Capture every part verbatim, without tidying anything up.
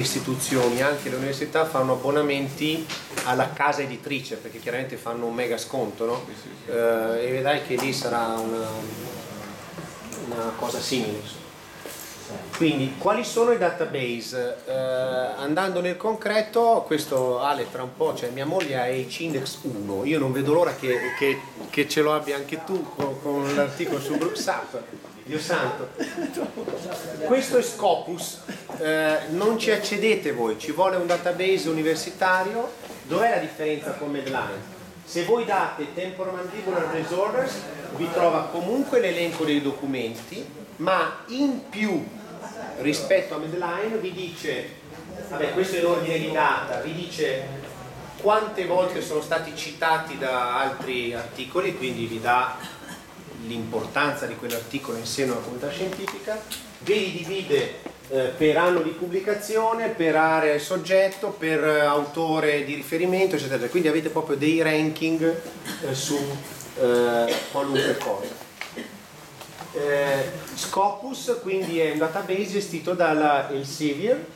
Istituzioni, anche le università fanno abbonamenti alla casa editrice perché chiaramente fanno un mega sconto, no? Sì, sì, sì. Eh, e vedrai che lì sarà una, una cosa simile. Quindi quali sono i database? Eh, andando nel concreto, questo Ale tra un po', cioè mia moglie ha H-Index uno, io non vedo l'ora che, che, che ce lo abbia anche tu con, con l'articolo su GroupSap. Dio santo, questo è Scopus, eh, non ci accedete voi, ci vuole un database universitario. Dov'è la differenza con Medline? Se voi date temporomandibular disorders vi trova comunque l'elenco dei documenti, ma in più rispetto a Medline vi dice, vabbè questo è l'ordine di data, vi dice quante volte sono stati citati da altri articoli, quindi vi dà l'importanza di quell'articolo in seno alla comunità scientifica, ve li divide eh, per anno di pubblicazione, per area e soggetto, per eh, autore di riferimento, eccetera. Quindi avete proprio dei ranking eh, su eh, qualunque cosa. Eh, Scopus quindi è un database gestito dalla Elsevier,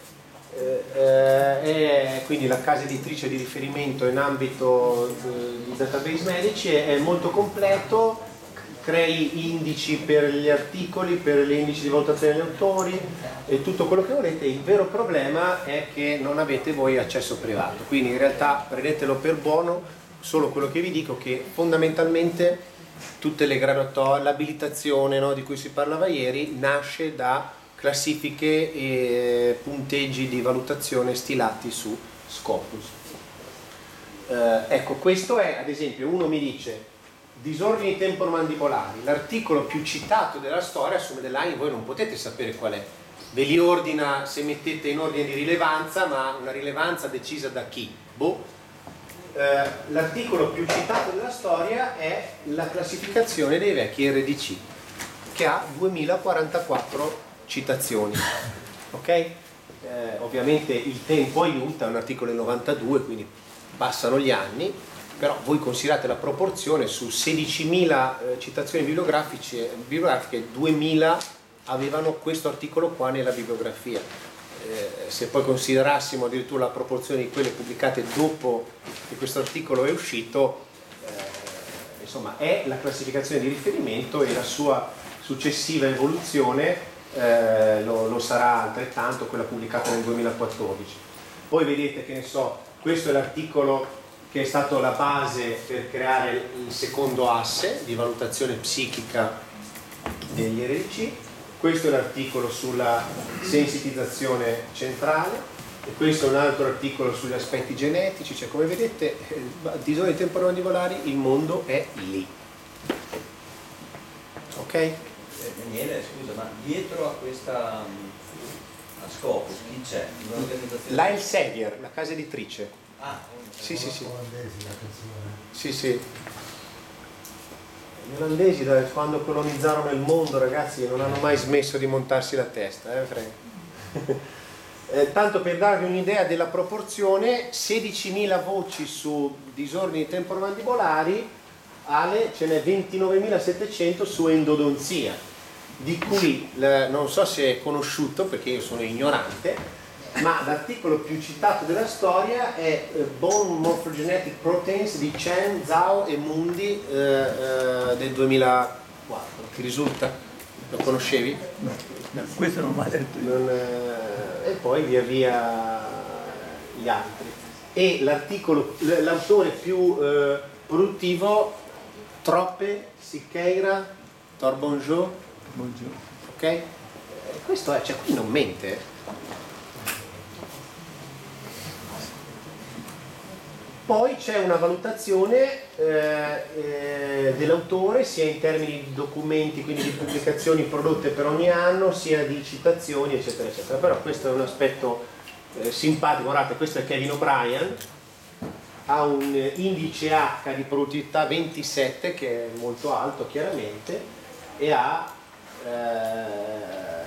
eh, eh, è quindi la casa editrice di riferimento in ambito eh, di database medici, è, è molto completo. Crei indici per gli articoli, per gli indici di valutazione degli autori e tutto quello che volete. Il vero problema è che non avete voi accesso privato, quindi in realtà prendetelo per buono solo quello che vi dico, che fondamentalmente tutte le graduatorie, l'abilitazione, no, di cui si parlava ieri, nasce da classifiche e punteggi di valutazione stilati su Scopus. Eh, ecco, questo è, ad esempio, uno mi dice disordini temporomandibolari, l'articolo più citato della storia su Medline, voi non potete sapere qual è, ve li ordina se mettete in ordine di rilevanza, ma una rilevanza decisa da chi? Boh. Eh, l'articolo più citato della storia è la classificazione dei vecchi R D C, che ha duemilaquarantaquattro citazioni, ok? Eh, ovviamente il tempo aiuta, è un articolo del novantadue, quindi passano gli anni, però voi considerate la proporzione su sedicimila eh, citazioni bibliografiche, bibliografiche duemila avevano questo articolo qua nella bibliografia. Eh, se poi considerassimo addirittura la proporzione di quelle pubblicate dopo che questo articolo è uscito, eh, insomma è la classificazione di riferimento e la sua successiva evoluzione eh, lo, lo sarà altrettanto quella pubblicata nel duemilaquattordici. Poi vedete che ne so, questo è l'articolo che è stata la base per creare il secondo asse di valutazione psichica degli R D C, questo è l'articolo sulla sensitizzazione centrale e questo è un altro articolo sugli aspetti genetici, cioè come vedete disordini temporomandibolari, il mondo è lì. Ok? Daniele, scusa, ma dietro a questa a Scopus chi c'è? La Elsevier, la casa editrice. Ah, sì, sì, sì. Sì, sì. Gli olandesi da quando colonizzarono il mondo, ragazzi, non hanno mai smesso di montarsi la testa, eh, Frank? eh, tanto per darvi un'idea della proporzione, sedicimila voci su disordini temporomandibolari, Ale, ce n'è ventinovemilasettecento su endodonzia, di cui la, non so se è conosciuto perché io sono ignorante, ma l'articolo più citato della storia è Bone Morphogenetic Proteins di Chen, Zhao e Mundi eh, eh, del duemilaquattro. Ti risulta? Lo conoscevi? No, no, questo non va detto io. Non, eh, e poi via via gli altri. E l'articolo, l'autore più eh, produttivo, Troppe, Siqueira, Torbonjou. Ok? Questo è, cioè qui non mente. Poi c'è una valutazione eh, eh, dell'autore sia in termini di documenti, quindi di pubblicazioni prodotte per ogni anno, sia di citazioni, eccetera, eccetera. Però questo è un aspetto eh, simpatico. Guardate, questo è Kevin O'Brien, ha un eh, indice H di produttività ventisette, che è molto alto chiaramente, e ha eh,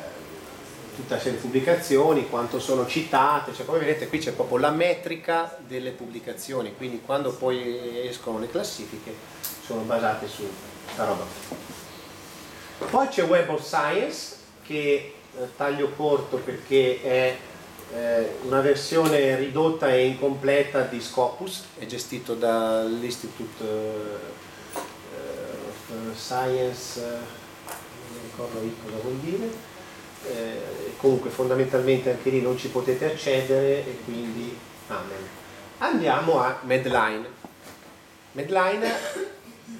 tutta serie di pubblicazioni, quanto sono citate, cioè come vedete qui c'è proprio la metrica delle pubblicazioni, quindi quando poi escono le classifiche sono basate su questa roba. Poi c'è Web of Science, che eh, taglio corto perché è eh, eh, una versione ridotta e incompleta di Scopus, è gestito dall'Institute eh, of Science, eh, non ricordo cosa vuol dire, eh, comunque fondamentalmente anche lì non ci potete accedere e quindi amen. Andiamo a Medline. Medline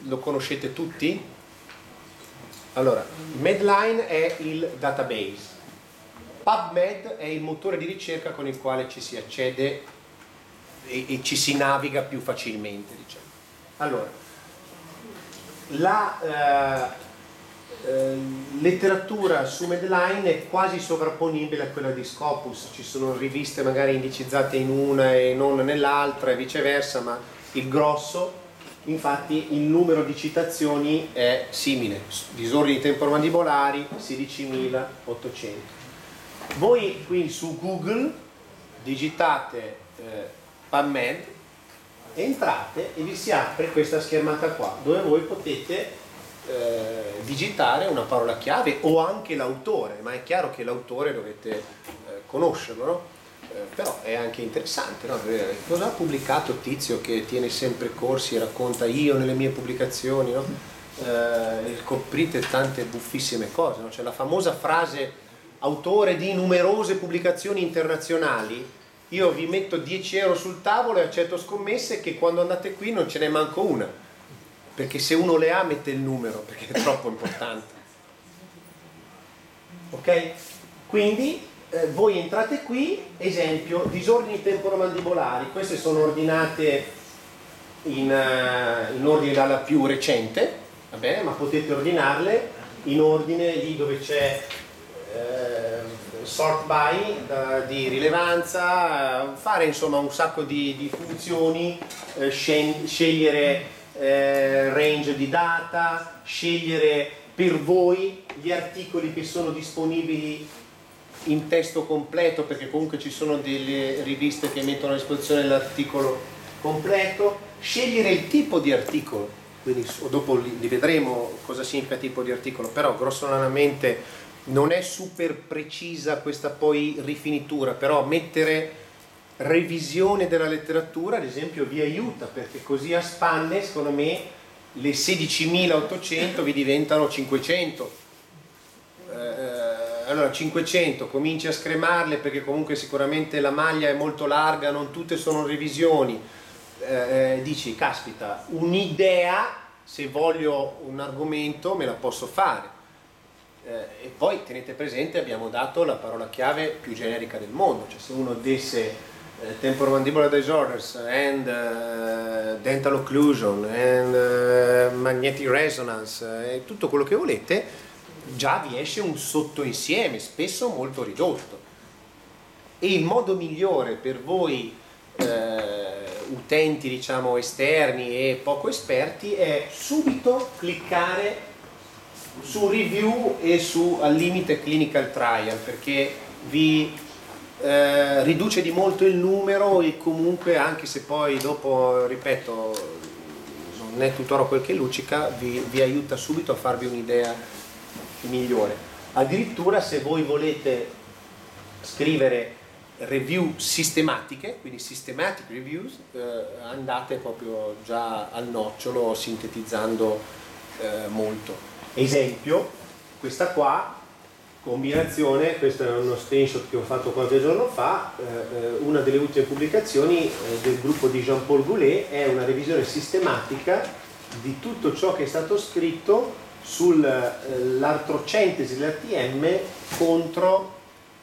lo conoscete tutti? Allora, Medline è il database, PubMed è il motore di ricerca con il quale ci si accede e, e ci si naviga più facilmente, diciamo. Allora, la eh, eh, letteratura su Medline è quasi sovrapponibile a quella di Scopus, ci sono riviste magari indicizzate in una e non nell'altra e viceversa, ma il grosso... Infatti il numero di citazioni è simile, disordini temporomandibolari sedicimilaottocento. Voi qui su Google digitate eh, PubMed, entrate e vi si apre questa schermata qua dove voi potete eh, digitare una parola chiave o anche l'autore, ma è chiaro che l'autore dovete eh, conoscerlo, no? Però è anche interessante, no? Cosa ha pubblicato Tizio che tiene sempre corsi e racconta io nelle mie pubblicazioni, no? Eh, scoprite tante buffissime cose, no? C'è la famosa frase autore di numerose pubblicazioni internazionali, io vi metto dieci euro sul tavolo e accetto scommesse che quando andate qui non ce n'è manco una, perché se uno le ha mette il numero perché è troppo importante, ok? Quindi Eh, voi entrate qui, esempio, disordini temporomandibolari, queste sono ordinate in, uh, in ordine dalla più recente, va bene, ma potete ordinarle in ordine lì dove c'è eh, sort by da, di rilevanza, fare insomma un sacco di, di funzioni, eh, scegliere eh, range di data, scegliere per voi gli articoli che sono disponibili in testo completo, perché comunque ci sono delle riviste che mettono a disposizione l'articolo completo, scegliere il tipo di articolo, quindi dopo li vedremo cosa significa tipo di articolo, però grossolanamente non è super precisa questa poi rifinitura, però mettere revisione della letteratura ad esempio vi aiuta, perché così a spanne secondo me le sedicimilaottocento vi diventano cinquecento, eh, allora cinquecento cominci a scremarle perché comunque sicuramente la maglia è molto larga, non tutte sono revisioni, eh, dici caspita, un'idea se voglio un argomento me la posso fare, eh, e poi tenete presente abbiamo dato la parola chiave più generica del mondo, cioè se uno desse eh, temporomandibular disorders and uh, dental occlusion and uh, magnetic resonance e eh, tutto quello che volete, già vi esce un sottoinsieme, spesso molto ridotto, e il modo migliore per voi eh, utenti diciamo esterni e poco esperti è subito cliccare su review e su al limite clinical trial, perché vi eh, riduce di molto il numero e comunque anche se poi dopo, ripeto, non è tuttora quel che luccica, vi, vi aiuta subito a farvi un'idea migliore. Addirittura se voi volete scrivere review sistematiche, quindi systematic reviews, eh, andate proprio già al nocciolo sintetizzando eh, molto. Esempio, questa qua, combinazione, questo è uno screenshot che ho fatto qualche giorno fa, eh, una delle ultime pubblicazioni eh, del gruppo di Jean-Paul Goulet è una revisione sistematica di tutto ciò che è stato scritto sull'artrocentesi dell'A T M contro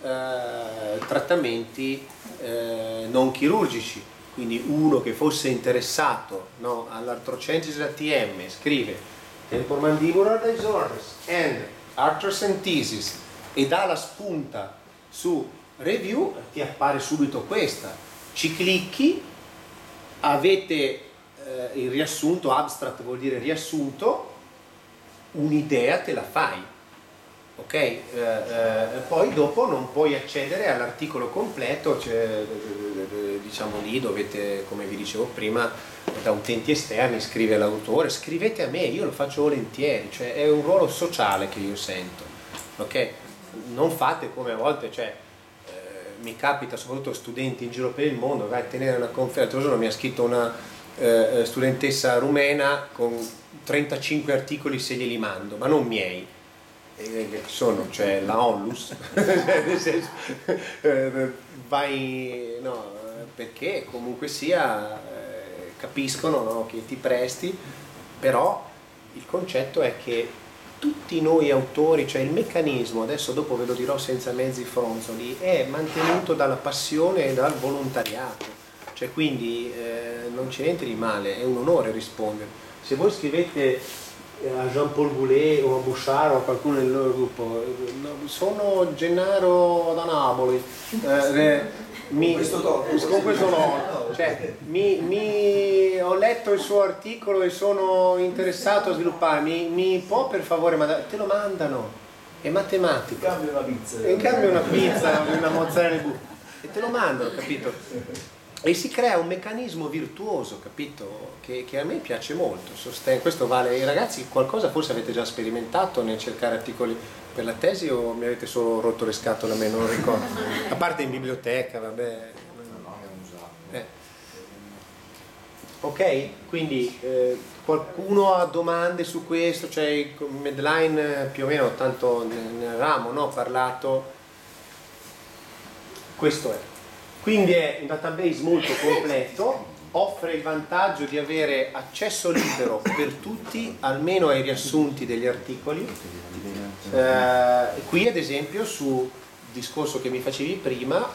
eh, trattamenti eh, non chirurgici, quindi uno che fosse interessato, no, all'artrocentesi dell'A T M scrive temporomandibular disorders and arthrocentesis e dà la spunta su review, ti appare subito questa, ci clicchi, avete eh, il riassunto, abstract vuol dire riassunto, un'idea te la fai, ok? Eh, eh, poi dopo non puoi accedere all'articolo completo, cioè, diciamo lì dovete, come vi dicevo prima, da utenti esterni scrivere all'autore, scrivete a me, io lo faccio volentieri, cioè è un ruolo sociale che io sento, ok? Non fate come a volte, cioè eh, mi capita soprattutto studenti in giro per il mondo, vai a tenere una conferenza. L'altro giorno mi ha scritto una eh, studentessa rumena con trentacinque articoli, se glieli mando, ma non miei, che sono, cioè la onlus, nel senso, vai, no, perché comunque sia capiscono, no, che ti presti, però il concetto è che tutti noi autori, cioè il meccanismo, adesso dopo ve lo dirò senza mezzi fronzoli, è mantenuto dalla passione e dal volontariato, cioè quindi eh, non c'è niente di male, è un onore rispondere. Se voi scrivete a Jean-Paul Goulet o a Bouchard o a qualcuno del loro gruppo, sono Gennaro da Napoli, eh, mi, questo topo, con questo no, cioè, mi, mi, ho letto il suo articolo e sono interessato a svilupparmi, mi può per favore, ma te lo mandano, è matematica, in cambio una pizza, in cambio una pizza, una mozzarella di buco, e te lo mandano, capito? E si crea un meccanismo virtuoso, capito? Che, che a me piace molto. Sosten- questo vale ai ragazzi, qualcosa forse avete già sperimentato nel cercare articoli per la tesi, o mi avete solo rotto le scatole a me, non lo ricordo. A parte in biblioteca, vabbè. No, no, è eh. Ok, quindi eh, qualcuno ha domande su questo? Cioè, Medline più o meno, tanto nel ramo, no? Parlato. Questo è. Quindi è un database molto completo, offre il vantaggio di avere accesso libero per tutti, almeno ai riassunti degli articoli. Eh, qui ad esempio, sul discorso che mi facevi prima,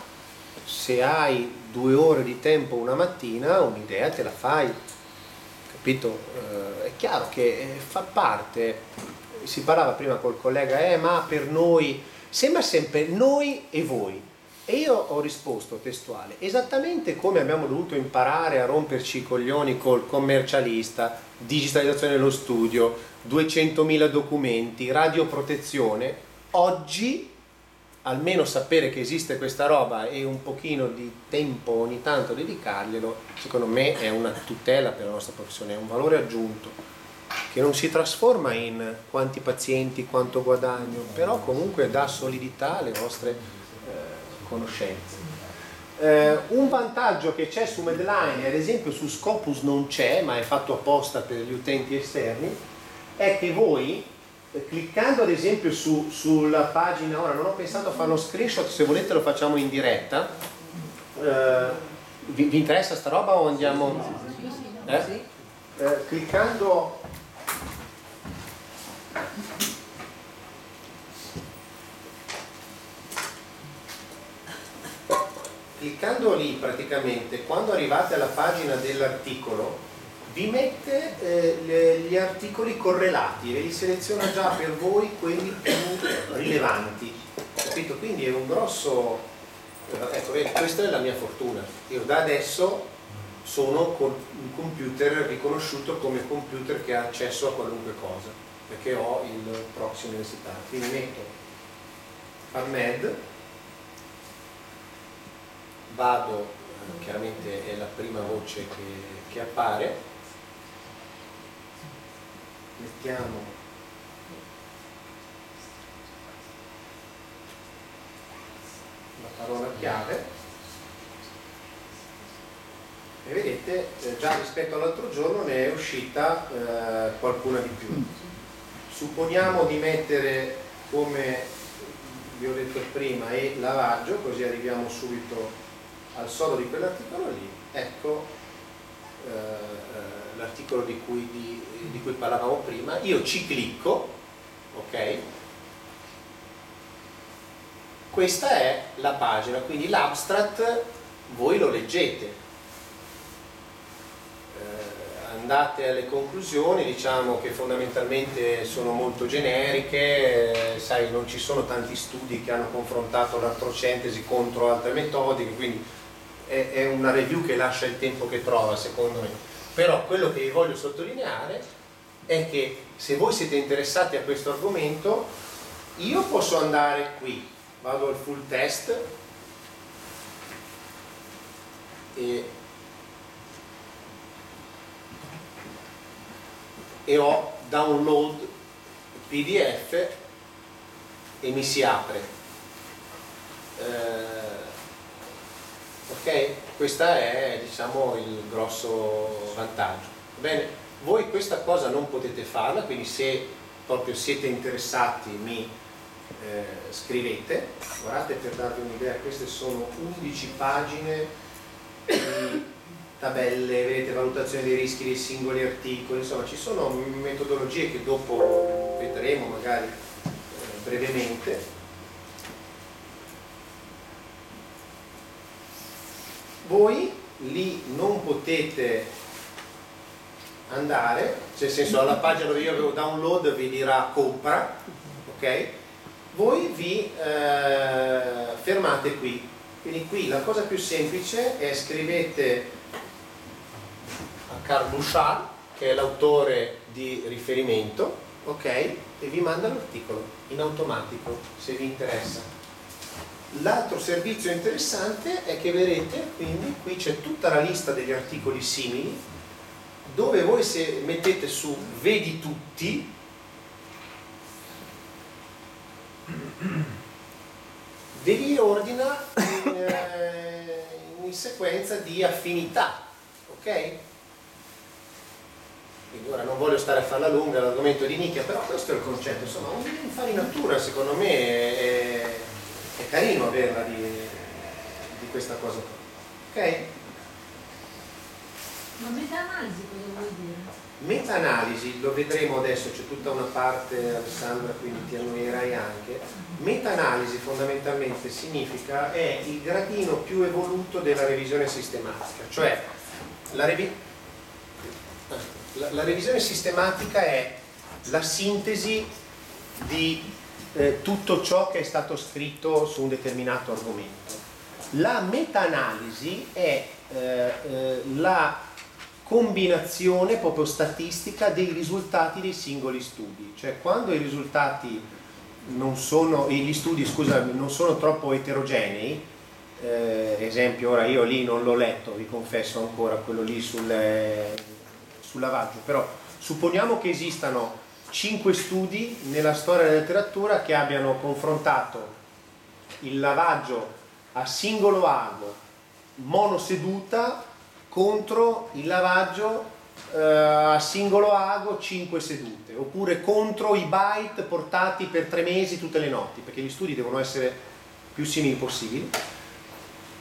se hai due ore di tempo una mattina, un'idea te la fai, capito? Eh, è chiaro che fa parte, si parlava prima col collega Ema, eh, per noi, sembra sempre noi e voi. E io ho risposto testuale, esattamente come abbiamo dovuto imparare a romperci i coglioni col commercialista, digitalizzazione dello studio, duecentomila documenti, radioprotezione, oggi almeno sapere che esiste questa roba e un pochino di tempo ogni tanto dedicarglielo, secondo me è una tutela per la nostra professione, è un valore aggiunto che non si trasforma in quanti pazienti, quanto guadagno, però comunque dà solidità alle nostre conoscenze. Eh, un vantaggio che c'è su Medline, ad esempio su Scopus non c'è, ma è fatto apposta per gli utenti esterni, è che voi, eh, cliccando ad esempio su, sulla pagina, ora non ho pensato a fare uno screenshot, se volete lo facciamo in diretta, eh, vi, vi interessa sta roba o andiamo? Eh? Eh, cliccando cliccando lì praticamente, quando arrivate alla pagina dell'articolo, vi mette eh, le, gli articoli correlati, ve li seleziona già per voi quelli più rilevanti, capito? Quindi è un grosso, ecco, questa è la mia fortuna, io da adesso sono con un computer riconosciuto come computer che ha accesso a qualunque cosa, perché ho il proxy universitario, quindi metto PubMed, vado, chiaramente è la prima voce che, che appare, mettiamo la parola chiave e vedete eh, già rispetto all'altro giorno ne è uscita eh, qualcuna di più. Supponiamo di mettere, come vi ho detto prima, e lavaggio, così arriviamo subito al solo di quell'articolo lì, ecco eh, l'articolo di cui, di, di cui parlavamo prima, io ci clicco, ok? Questa è la pagina, quindi l'abstract voi lo leggete, eh, andate alle conclusioni, diciamo che fondamentalmente sono molto generiche, eh, sai, non ci sono tanti studi che hanno confrontato l'artrocentesi contro altre metodiche, quindi è una review che lascia il tempo che trova, secondo me. Però quello che vi voglio sottolineare è che se voi siete interessati a questo argomento, io posso andare qui, vado al full test e, e ho download P D F e mi si apre. Eh, Okay? Questo è, diciamo, il grosso vantaggio. Bene, voi questa cosa non potete farla, quindi se proprio siete interessati mi eh, scrivete. Guardate, per darvi un'idea, queste sono undici pagine di tabelle, vedete, valutazione dei rischi dei singoli articoli, insomma ci sono metodologie che dopo vedremo magari eh, brevemente. Voi lì non potete andare, cioè nel senso, alla pagina dove io avevo download vi dirà compra, ok? Voi vi eh, fermate qui, quindi qui la cosa più semplice è scrivete a Carbouchard, che è l'autore di riferimento, ok? E vi manda l'articolo in automatico se vi interessa. L'altro servizio interessante è che vedrete, quindi qui c'è tutta la lista degli articoli simili, dove voi se mettete su vedi tutti, ve li ordina in, eh, in sequenza di affinità, ok? Quindi ora non voglio stare a farla lunga, l'argomento di nicchia, però questo è il concetto, insomma, un'infarinatura secondo me è... è è carino averla di, di questa cosa qua, ok? Ma meta-analisi cosa vuol dire? Meta-analisi, lo vedremo adesso, c'è tutta una parte, Alessandra, quindi ti annoierai anche. Meta-analisi fondamentalmente significa, è il gradino più evoluto della revisione sistematica, cioè la, revi la, la revisione sistematica è la sintesi di Eh, tutto ciò che è stato scritto su un determinato argomento. La meta-analisi è eh, eh, la combinazione proprio statistica dei risultati dei singoli studi, cioè quando i risultati non sono, gli studi scusami, non sono troppo eterogenei, eh, esempio ora io lì non l'ho letto, vi confesso ancora quello lì sul, eh, sul lavaggio, però supponiamo che esistano cinque studi nella storia della letteratura che abbiano confrontato il lavaggio a singolo ago monoseduta contro il lavaggio eh, a singolo ago cinque sedute, oppure contro i bite portati per tre mesi tutte le notti, perché gli studi devono essere più simili possibili.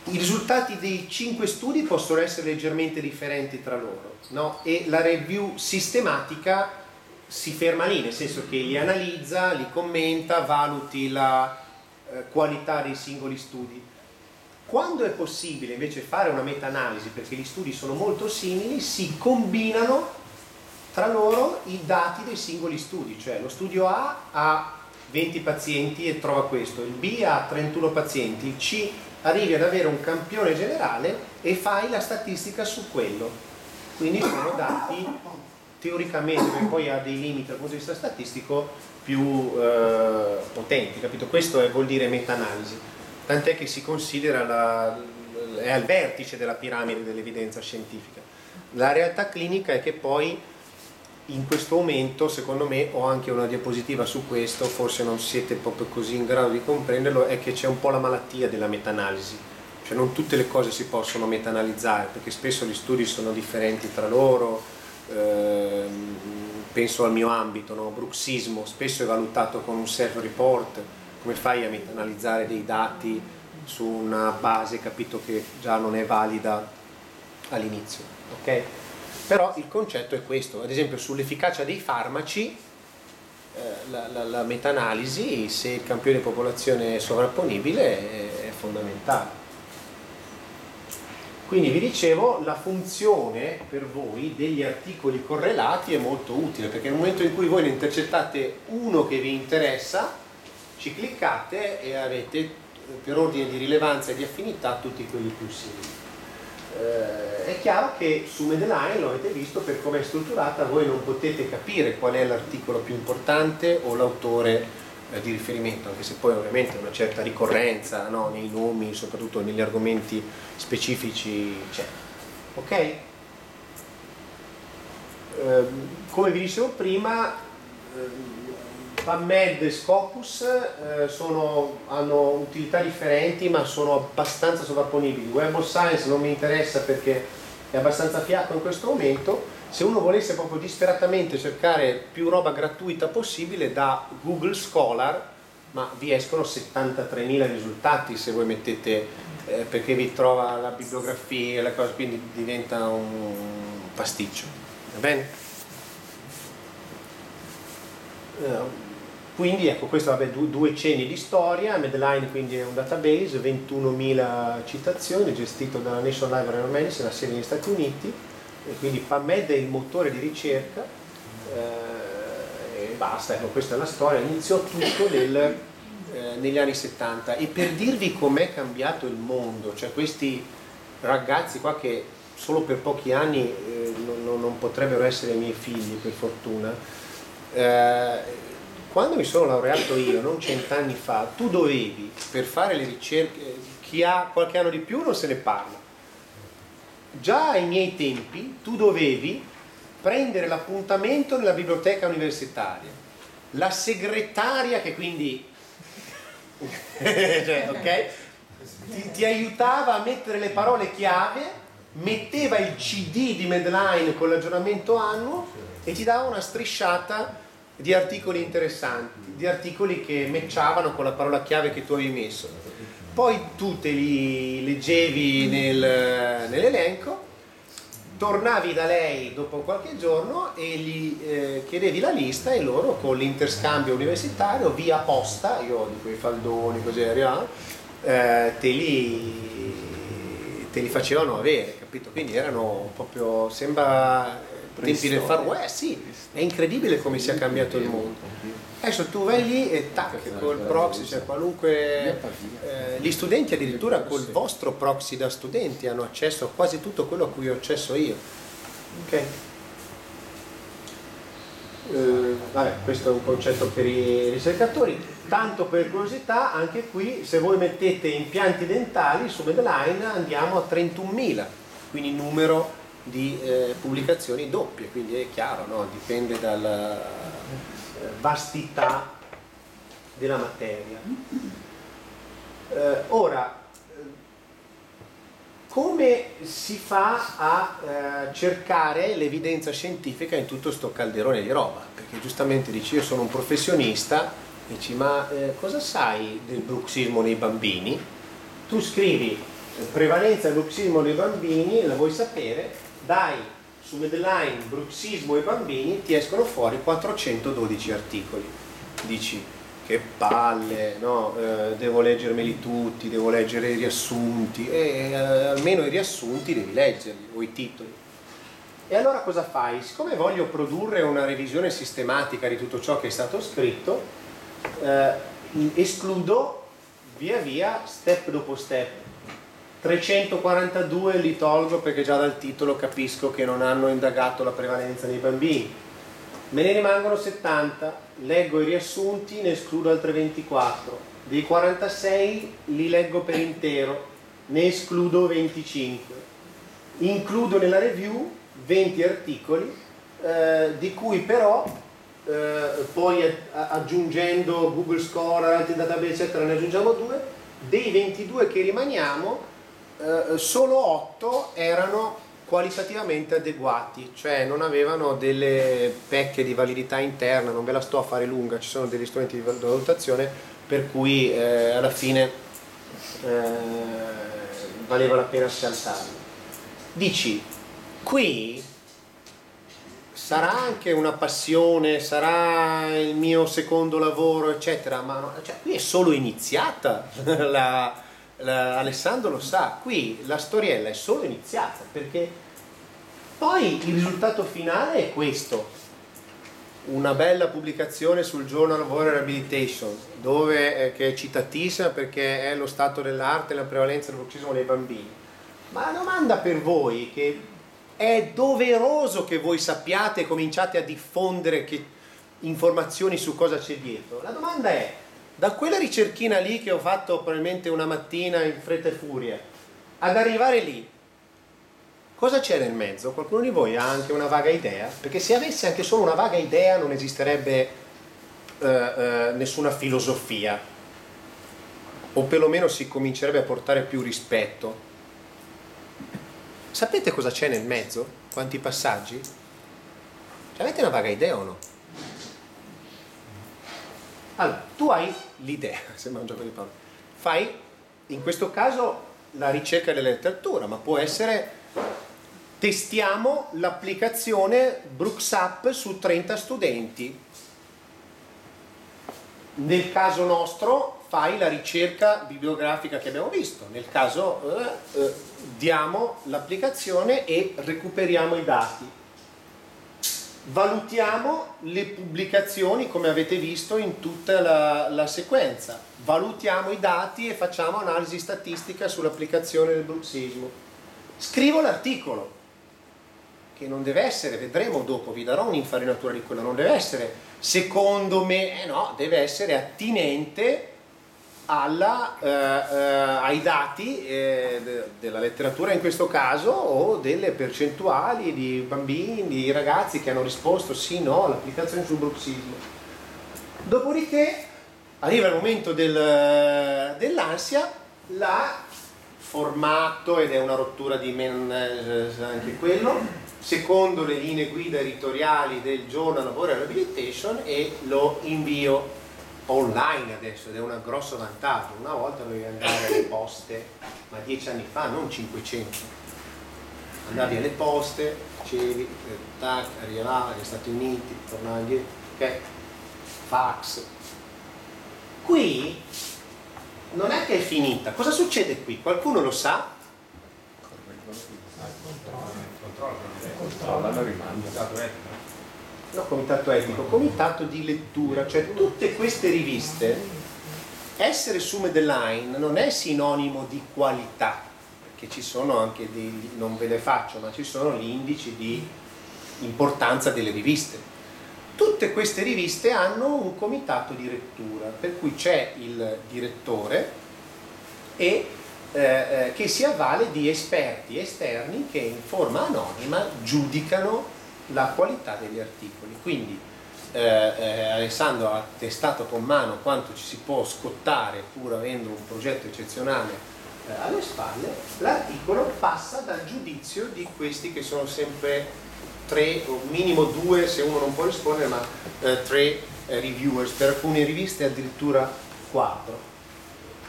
I risultati dei cinque studi possono essere leggermente differenti tra loro, no? E la review sistematica si ferma lì, nel senso che li analizza, li commenta, valuti la eh, qualità dei singoli studi. Quando è possibile invece fare una meta-analisi, perché gli studi sono molto simili, si combinano tra loro i dati dei singoli studi, cioè lo studio A ha venti pazienti e trova questo, il B ha trentuno pazienti, il C arrivi ad avere un campione generale e fai la statistica su quello. Quindi sono dati teoricamente, perché poi ha dei limiti dal punto di vista statistico, più eh, potenti, capito? Questo è, vuol dire meta-analisi, tant'è che si considera la, è al vertice della piramide dell'evidenza scientifica. La realtà clinica è che poi in questo momento, secondo me, ho anche una diapositiva su questo, forse non siete proprio così in grado di comprenderlo, è che c'è un po' la malattia della meta-analisi, cioè non tutte le cose si possono meta-analizzare, perché spesso gli studi sono differenti tra loro. Eh, penso al mio ambito, no? Bruxismo spesso è valutato con un self report, come fai a analizzare dei dati su una base, capito, che già non è valida all'inizio, ok? Però il concetto è questo, ad esempio sull'efficacia dei farmaci eh, la, la, la meta-analisi, se il campione di popolazione è sovrapponibile, è, è fondamentale. Quindi vi dicevo, la funzione per voi degli articoli correlati è molto utile, perché nel momento in cui voi ne intercettate uno che vi interessa, ci cliccate e avete per ordine di rilevanza e di affinità tutti quelli più simili. Eh, è chiaro che su Medline, lo avete visto, per come è strutturata, voi non potete capire qual è l'articolo più importante o l'autore eh, di riferimento, anche se poi ovviamente una certa ricorrenza, no, nei nomi, soprattutto negli argomenti specifici c'è, ok? Eh, come vi dicevo prima, eh, PubMed e Scopus eh, sono, hanno utilità differenti ma sono abbastanza sovrapponibili. Web of Science non mi interessa perché è abbastanza fiacco in questo momento. Se uno volesse proprio disperatamente cercare più roba gratuita possibile, da Google Scholar, ma vi escono settantatremila risultati se voi mettete, eh, perché vi trova la bibliografia e la cosa, quindi diventa un pasticcio, va bene? Quindi ecco, questo, vabbè, due, due cenni di storia. Medline quindi è un database, ventunomila citazioni, gestito dalla National Library of Medicine, la sede negli Stati Uniti, e quindi PubMed è il motore di ricerca, eh, e basta, ecco, questa è la storia. Iniziò tutto nel, eh, negli anni settanta, e per dirvi com'è cambiato il mondo, cioè questi ragazzi qua che solo per pochi anni eh, non, non potrebbero essere i miei figli, per fortuna. Quando mi sono laureato io, non cent'anni fa, tu dovevi, per fare le ricerche, chi ha qualche anno di più non se ne parla, già ai miei tempi tu dovevi prendere l'appuntamento nella biblioteca universitaria, la segretaria che quindi cioè, okay, ti, ti aiutava a mettere le parole chiave, metteva il C D di Medline con l'aggiornamento annuo e ti dava una strisciata di articoli interessanti, di articoli che matchavano con la parola chiave che tu avevi messo. Poi tu te li leggevi nel, nell'elenco, tornavi da lei dopo qualche giorno e gli eh, chiedevi la lista, e loro con l'interscambio universitario via posta, io ho di quei faldoni così arrivavano, eh, te li, te li facevano avere, capito? Quindi erano proprio, sembra... tempi del far west, sì, è incredibile come sia cambiato il mondo. Adesso tu vai lì e tac, col proxy, cioè qualunque... Eh, gli studenti addirittura col vostro proxy da studenti hanno accesso a quasi tutto quello a cui ho accesso io. Ok? Eh, vabbè, questo è un concetto per i ricercatori. Tanto per curiosità, anche qui, se voi mettete impianti dentali su Medline andiamo a trentunomila, quindi numero di eh, pubblicazioni doppie, quindi è chiaro, no? Dipende dalla vastità della materia. Eh, ora, come si fa a eh, cercare l'evidenza scientifica in tutto sto calderone di roba? Perché giustamente dici, io sono un professionista, dici, ma eh, cosa sai del bruxismo nei bambini? Tu scrivi prevalenza del bruxismo nei bambini, la vuoi sapere? Dai su Medline bruxismo e bambini, ti escono fuori quattrocentododici articoli. Dici, che palle, no? Eh, devo leggermeli tutti, devo leggere i riassunti, e eh, almeno i riassunti devi leggerli, o i titoli. E allora cosa fai? Siccome voglio produrre una revisione sistematica di tutto ciò che è stato scritto, eh, escludo via via, step dopo step. trecentoquarantadue li tolgo perché già dal titolo capisco che non hanno indagato la prevalenza nei bambini. Me ne rimangono settanta, leggo i riassunti, ne escludo altre ventiquattro. Dei quarantasei li leggo per intero, ne escludo venticinque. Includo nella review venti articoli, eh, di cui però eh, poi aggiungendo Google Scholar, altri database eccetera, ne aggiungiamo due. Dei ventidue che rimaniamo, Eh, solo otto erano qualitativamente adeguati, cioè non avevano delle pecche di validità interna. Non ve la sto a fare lunga, ci sono degli strumenti di valutazione per cui eh, alla fine eh, valeva la pena saltarli. Dici, qui sarà anche una passione, sarà il mio secondo lavoro eccetera, ma no, cioè, qui è solo iniziata la... La, Alessandro lo sa, qui la storiella è solo iniziata, perché poi il risultato finale è questo: una bella pubblicazione sul Journal of Oral Rehabilitation, dove, eh, che è citatissima perché è lo stato dell'arte e la prevalenza del bruxismo nei bambini. Ma la domanda per voi, che è doveroso che voi sappiate e cominciate a diffondere che, informazioni su cosa c'è dietro, la domanda è: da quella ricerchina lì che ho fatto probabilmente una mattina in fretta e furia ad arrivare lì, cosa c'è nel mezzo? Qualcuno di voi ha anche una vaga idea? Perché se avesse anche solo una vaga idea non esisterebbe eh, eh, nessuna filosofia, o perlomeno si comincerebbe a portare più rispetto. Sapete cosa c'è nel mezzo? Quanti passaggi? Avete una vaga idea o no? Allora, tu hai l'idea, sembra un gioco di parole, fai in questo caso la ricerca della letteratura, ma può essere testiamo l'applicazione GroupSap su trenta studenti. Nel caso nostro fai la ricerca bibliografica che abbiamo visto, nel caso eh, eh, diamo l'applicazione e recuperiamo i dati. Valutiamo le pubblicazioni, come avete visto, in tutta la, la sequenza. Valutiamo i dati e facciamo analisi statistica sull'applicazione del bruxismo. Scrivo l'articolo, che non deve essere, vedremo dopo, vi darò un'infarinatura di quello, non deve essere, secondo me, eh no, deve essere attinente alla, eh, eh, ai dati eh, de, della letteratura in questo caso, o delle percentuali di bambini, di ragazzi che hanno risposto sì, no, all'applicazione sul bruxismo. Dopodiché arriva il momento del, dell'ansia, la formato, ed è una rottura di management anche quello, secondo le linee guida editoriali del Journal of Oral Rehabilitation, e lo invio online adesso, ed è un grosso vantaggio. Una volta dovevi andare alle poste, ma dieci anni fa, non cinquecento, andavi alle poste, facevi, tac, arrivava agli Stati Uniti, tornavi indietro, ok, fax. Qui non è che è finita. Cosa succede qui? Qualcuno lo sa? No, comitato etico, comitato di lettura, cioè tutte queste riviste, essere su Medline non è sinonimo di qualità, perché ci sono anche dei, non ve le faccio, ma ci sono gli indici di importanza delle riviste. Tutte queste riviste hanno un comitato di lettura, per cui c'è il direttore e, eh, che si avvale di esperti esterni che in forma anonima giudicano la qualità degli articoli. Quindi eh, eh, Alessandro ha testato con mano quanto ci si può scottare pur avendo un progetto eccezionale eh, alle spalle. L'articolo passa dal giudizio di questi che sono sempre tre o minimo due, se uno non può rispondere, ma eh, tre eh, reviewers, per alcune riviste addirittura quattro.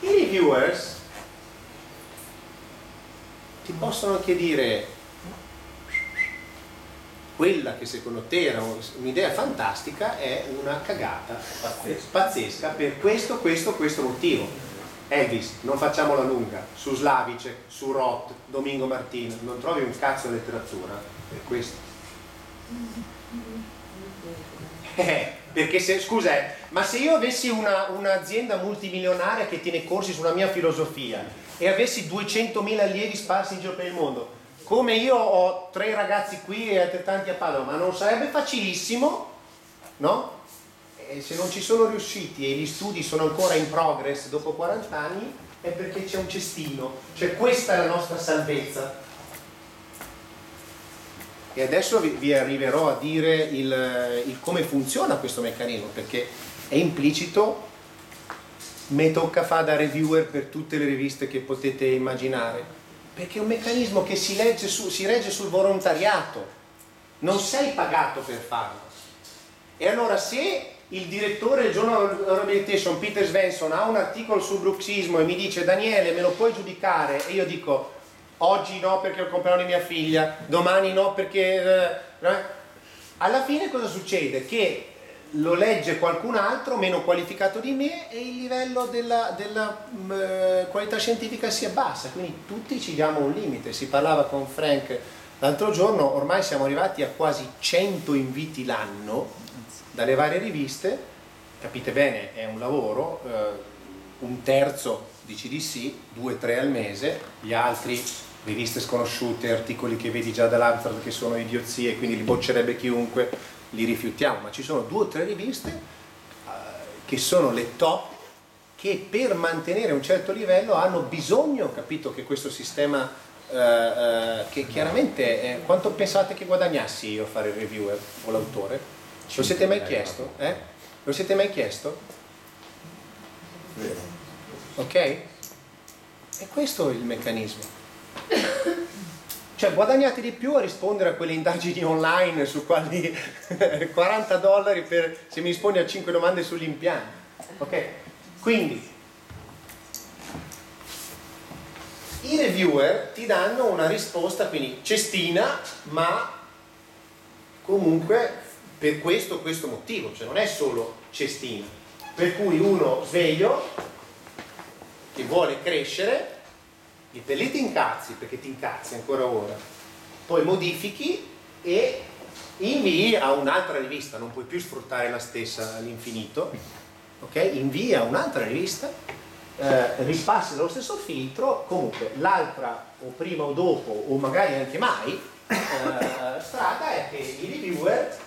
I reviewers ti possono anche dire quella che secondo te era un'idea fantastica è una cagata pazzesca. pazzesca per questo, questo, questo motivo. Elvis, non facciamola lunga, su Slavicek, su Roth, Domingo Martino, non trovi un cazzo di letteratura per questo. Eh, perché se, scusa, eh, ma se io avessi una, un'azienda multimilionaria che tiene corsi sulla mia filosofia e avessi duecentomila allievi sparsi in giro per il mondo, come io ho tre ragazzi qui e altrettanti a Padova, ma non sarebbe facilissimo, no? E se non ci sono riusciti e gli studi sono ancora in progress dopo quaranta anni, è perché c'è un cestino, cioè questa è la nostra salvezza. E adesso vi, vi arriverò a dire il, il come funziona questo meccanismo, perché è implicito, mi tocca fare da reviewer per tutte le riviste che potete immaginare, perché è un meccanismo che si, legge su, si regge sul volontariato, non sei pagato per farlo. E allora se il direttore del Journal of Rehabilitation, Peter Svensson, ha un articolo sul bruxismo e mi dice Daniele, me lo puoi giudicare? E io dico oggi no perché ho il compleanno di mia figlia, domani no perché... Alla fine cosa succede? Che lo legge qualcun altro meno qualificato di me e il livello della, della mh, qualità scientifica si abbassa, quindi tutti ci diamo un limite. Si parlava con Frank l'altro giorno, ormai siamo arrivati a quasi cento inviti l'anno dalle varie riviste, capite bene, è un lavoro, eh, un terzo di C D C, due tre al mese, gli altri riviste sconosciute, articoli che vedi già dall'Amsterdam che sono idiozie, quindi li boccerebbe chiunque, li rifiutiamo, ma ci sono due o tre riviste uh, che sono le top, che per mantenere un certo livello hanno bisogno, capito, che questo sistema, uh, uh, che chiaramente, eh, quanto pensate che guadagnassi io a fare il reviewer o l'autore? Lo siete mai chiesto? Eh? Lo siete mai chiesto? Vero. Ok? E questo è il meccanismo. Cioè, guadagnate di più a rispondere a quelle indagini online su quali quaranta dollari per se mi rispondi a cinque domande sull'impianto. Ok? Quindi i reviewer ti danno una risposta, quindi cestina, ma comunque per questo, questo motivo, cioè non è solo cestina. Per cui uno sveglio che vuole crescere e per lì ti incazzi, perché ti incazzi ancora ora, poi modifichi e invii a un'altra rivista, non puoi più sfruttare la stessa all'infinito, ok? Invii a un'altra rivista, eh, ripassi dallo stesso filtro, comunque l'altra o prima o dopo o magari anche mai eh, strada è che i reviewer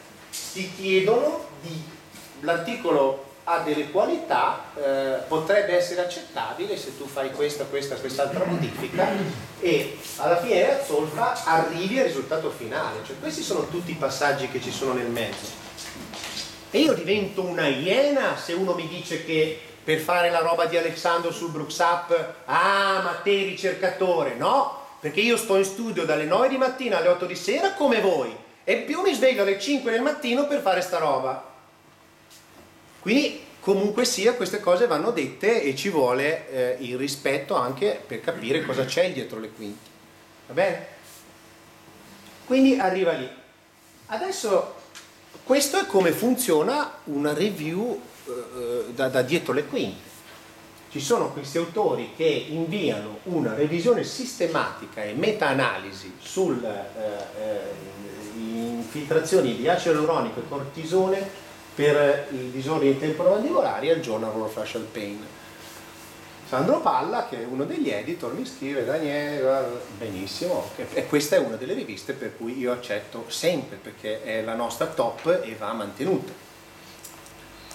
ti chiedono di l'articolo ha delle qualità, eh, potrebbe essere accettabile se tu fai questa, questa, quest'altra modifica e alla fine della zolfa arrivi al risultato finale. Cioè questi sono tutti i passaggi che ci sono nel mezzo. E io divento una iena se uno mi dice che per fare la roba di Alessandro sul GroupSap, ah ma te ricercatore, no? Perché io sto in studio dalle nove di mattina alle otto di sera come voi e più mi sveglio alle cinque del mattino per fare sta roba. Quindi comunque sia queste cose vanno dette e ci vuole eh, il rispetto anche per capire cosa c'è dietro le quinte, va bene? Quindi arriva lì. Adesso questo è come funziona una review eh, da, da dietro le quinte. Ci sono questi autori che inviano una revisione sistematica e meta-analisi sulle eh, eh, infiltrazioni di acido ialuronico e cortisone per i disordini temporomandibolari al Journal of Oral Facial Pain. Sandro Palla, che è uno degli editor, mi scrive: Daniele, benissimo, e questa è una delle riviste per cui io accetto sempre, perché è la nostra top e va mantenuta.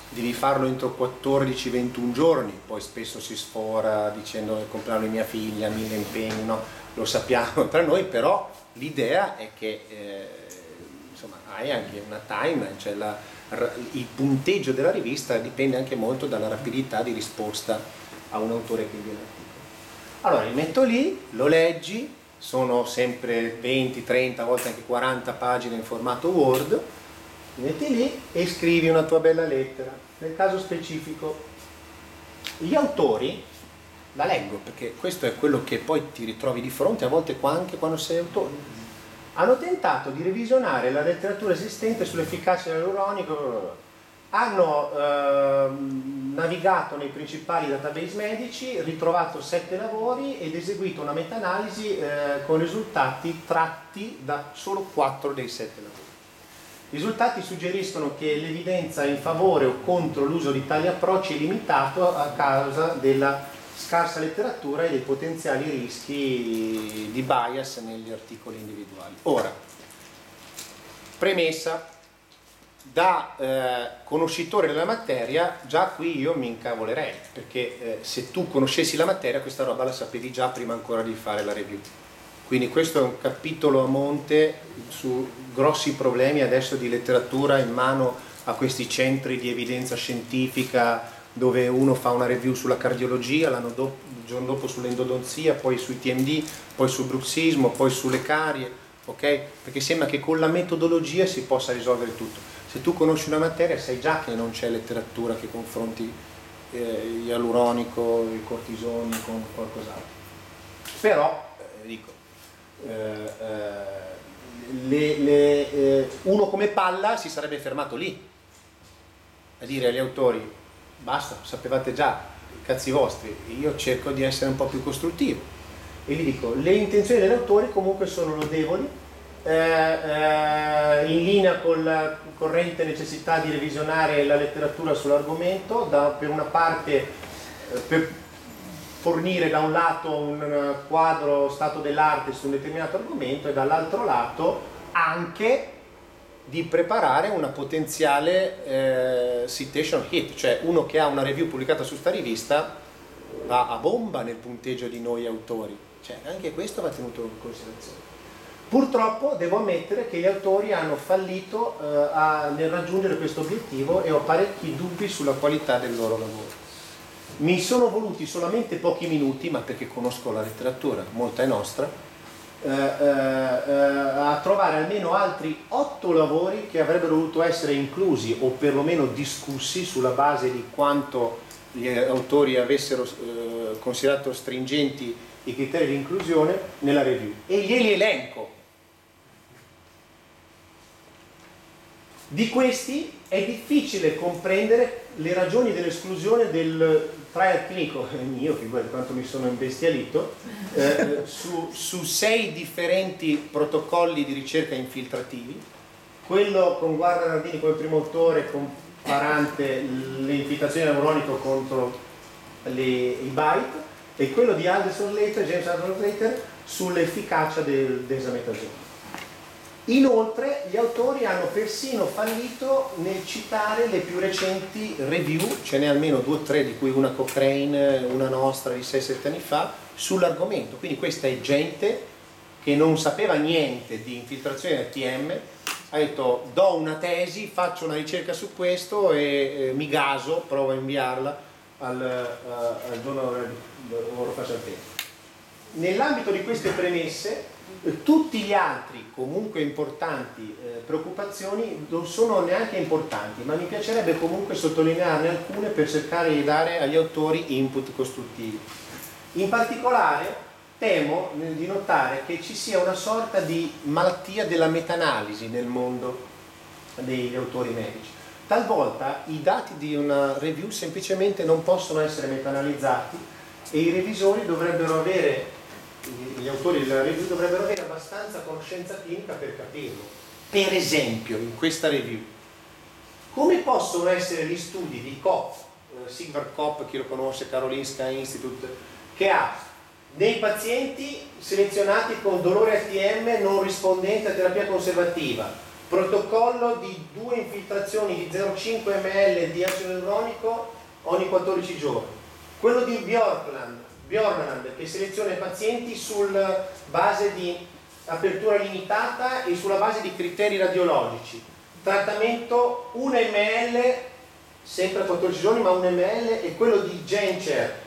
Devi farlo entro quattordici ventuno giorni, poi spesso si sfora dicendo che comprano mia figlia, mille impegni, no? Lo sappiamo tra noi, però l'idea è che eh, insomma, hai anche una timeline, cioè la, il punteggio della rivista dipende anche molto dalla rapidità di risposta a un autore che viene l'articolo. Allora li metto lì, lo leggi, sono sempre venti, trenta, a volte anche quaranta pagine in formato Word, li metti lì e scrivi una tua bella lettera. Nel caso specifico gli autori la leggo, perché questo è quello che poi ti ritrovi di fronte a volte anche quando sei autore. Hanno tentato di revisionare la letteratura esistente sull'efficacia dell'ialuronico, hanno ehm, navigato nei principali database medici, ritrovato sette lavori ed eseguito una meta-analisi eh, con risultati tratti da solo quattro dei sette lavori. I risultati suggeriscono che l'evidenza in favore o contro l'uso di tali approcci è limitato a causa della scarsa letteratura e dei potenziali rischi di bias negli articoli individuali. Ora, premessa, da eh, conoscitore della materia, già qui io mi incavolerei, perché eh, se tu conoscessi la materia questa roba la sapevi già prima ancora di fare la review. Quindi questo è un capitolo a monte su grossi problemi adesso di letteratura in mano a questi centri di evidenza scientifica, dove uno fa una review sulla cardiologia, l'anno dopo, il giorno dopo sull'endodonzia, poi sui T M D, poi sul bruxismo, poi sulle carie, ok? Perché sembra che con la metodologia si possa risolvere tutto. Se tu conosci una materia sai già che non c'è letteratura che confronti eh, ialuronico, i cortisoni con qualcos'altro. Però, eh, dico, eh, eh, le, le, eh, uno come Palla si sarebbe fermato lì, a dire agli autori: basta, sapevate già, cazzi vostri, io cerco di essere un po' più costruttivo. E gli dico, le intenzioni degli autori comunque sono lodevoli, eh, eh, in linea con la corrente necessità di revisionare la letteratura sull'argomento, per una parte eh, per fornire da un lato un quadro stato dell'arte su un determinato argomento e dall'altro lato anche di preparare una potenziale eh, citation hit, cioè uno che ha una review pubblicata su sta rivista va a bomba nel punteggio di noi autori, cioè anche questo va tenuto in considerazione. Purtroppo devo ammettere che gli autori hanno fallito eh, a, nel raggiungere questo obiettivo e ho parecchi dubbi sulla qualità del loro lavoro. Mi sono voluti solamente pochi minuti, ma perché conosco la letteratura, molta è nostra, eh, eh, a trovare almeno altri otto lavori che avrebbero dovuto essere inclusi o perlomeno discussi sulla base di quanto gli autori avessero eh, considerato stringenti i criteri di inclusione nella review, e glieli elenco. Di questi è difficile comprendere le ragioni dell'esclusione del trial clinico, io figurati quanto mi sono imbestialito, eh, su, su sei differenti protocolli di ricerca infiltrativi, quello con Guarda Nardini come primo autore comparante l'infiltrazione neurologica contro le, i byte, e quello di Alderson Later, James Alderson Later sull'efficacia del desametazono. Inoltre gli autori hanno persino fallito nel citare le più recenti review, ce n'è almeno due o tre, di cui una Cochrane, una nostra di sei sette anni fa, sull'argomento. Quindi questa è gente che non sapeva niente di infiltrazione A T M, ha detto do una tesi, faccio una ricerca su questo e eh, mi gaso, provo a inviarla al, uh, al Journal of Oral Facial Pain. Nell'ambito di queste premesse, tutti gli altri, comunque importanti, eh, preoccupazioni non sono neanche importanti, ma mi piacerebbe comunque sottolinearne alcune per cercare di dare agli autori input costruttivi. In particolare temo di notare che ci sia una sorta di malattia della meta-analisi nel mondo degli autori medici. Talvolta i dati di una review semplicemente non possono essere meta-analizzati e i revisori dovrebbero avere gli autori della review dovrebbero avere abbastanza conoscenza clinica per capirlo. Per esempio, in questa review, come possono essere gli studi di Kopp, eh, Sigvard Kopp, chi lo conosce, Karolinska Institute, che ha dei pazienti selezionati con dolore A T M non rispondente a terapia conservativa, protocollo di due infiltrazioni di zero virgola cinque millilitri di acido ialuronico ogni quattordici giorni, quello di Bjorkland, Bjornland che seleziona i pazienti sulla base di apertura limitata e sulla base di criteri radiologici, trattamento uno millilitro sempre a quattordici giorni, ma uno millilitro, e quello di Genscher,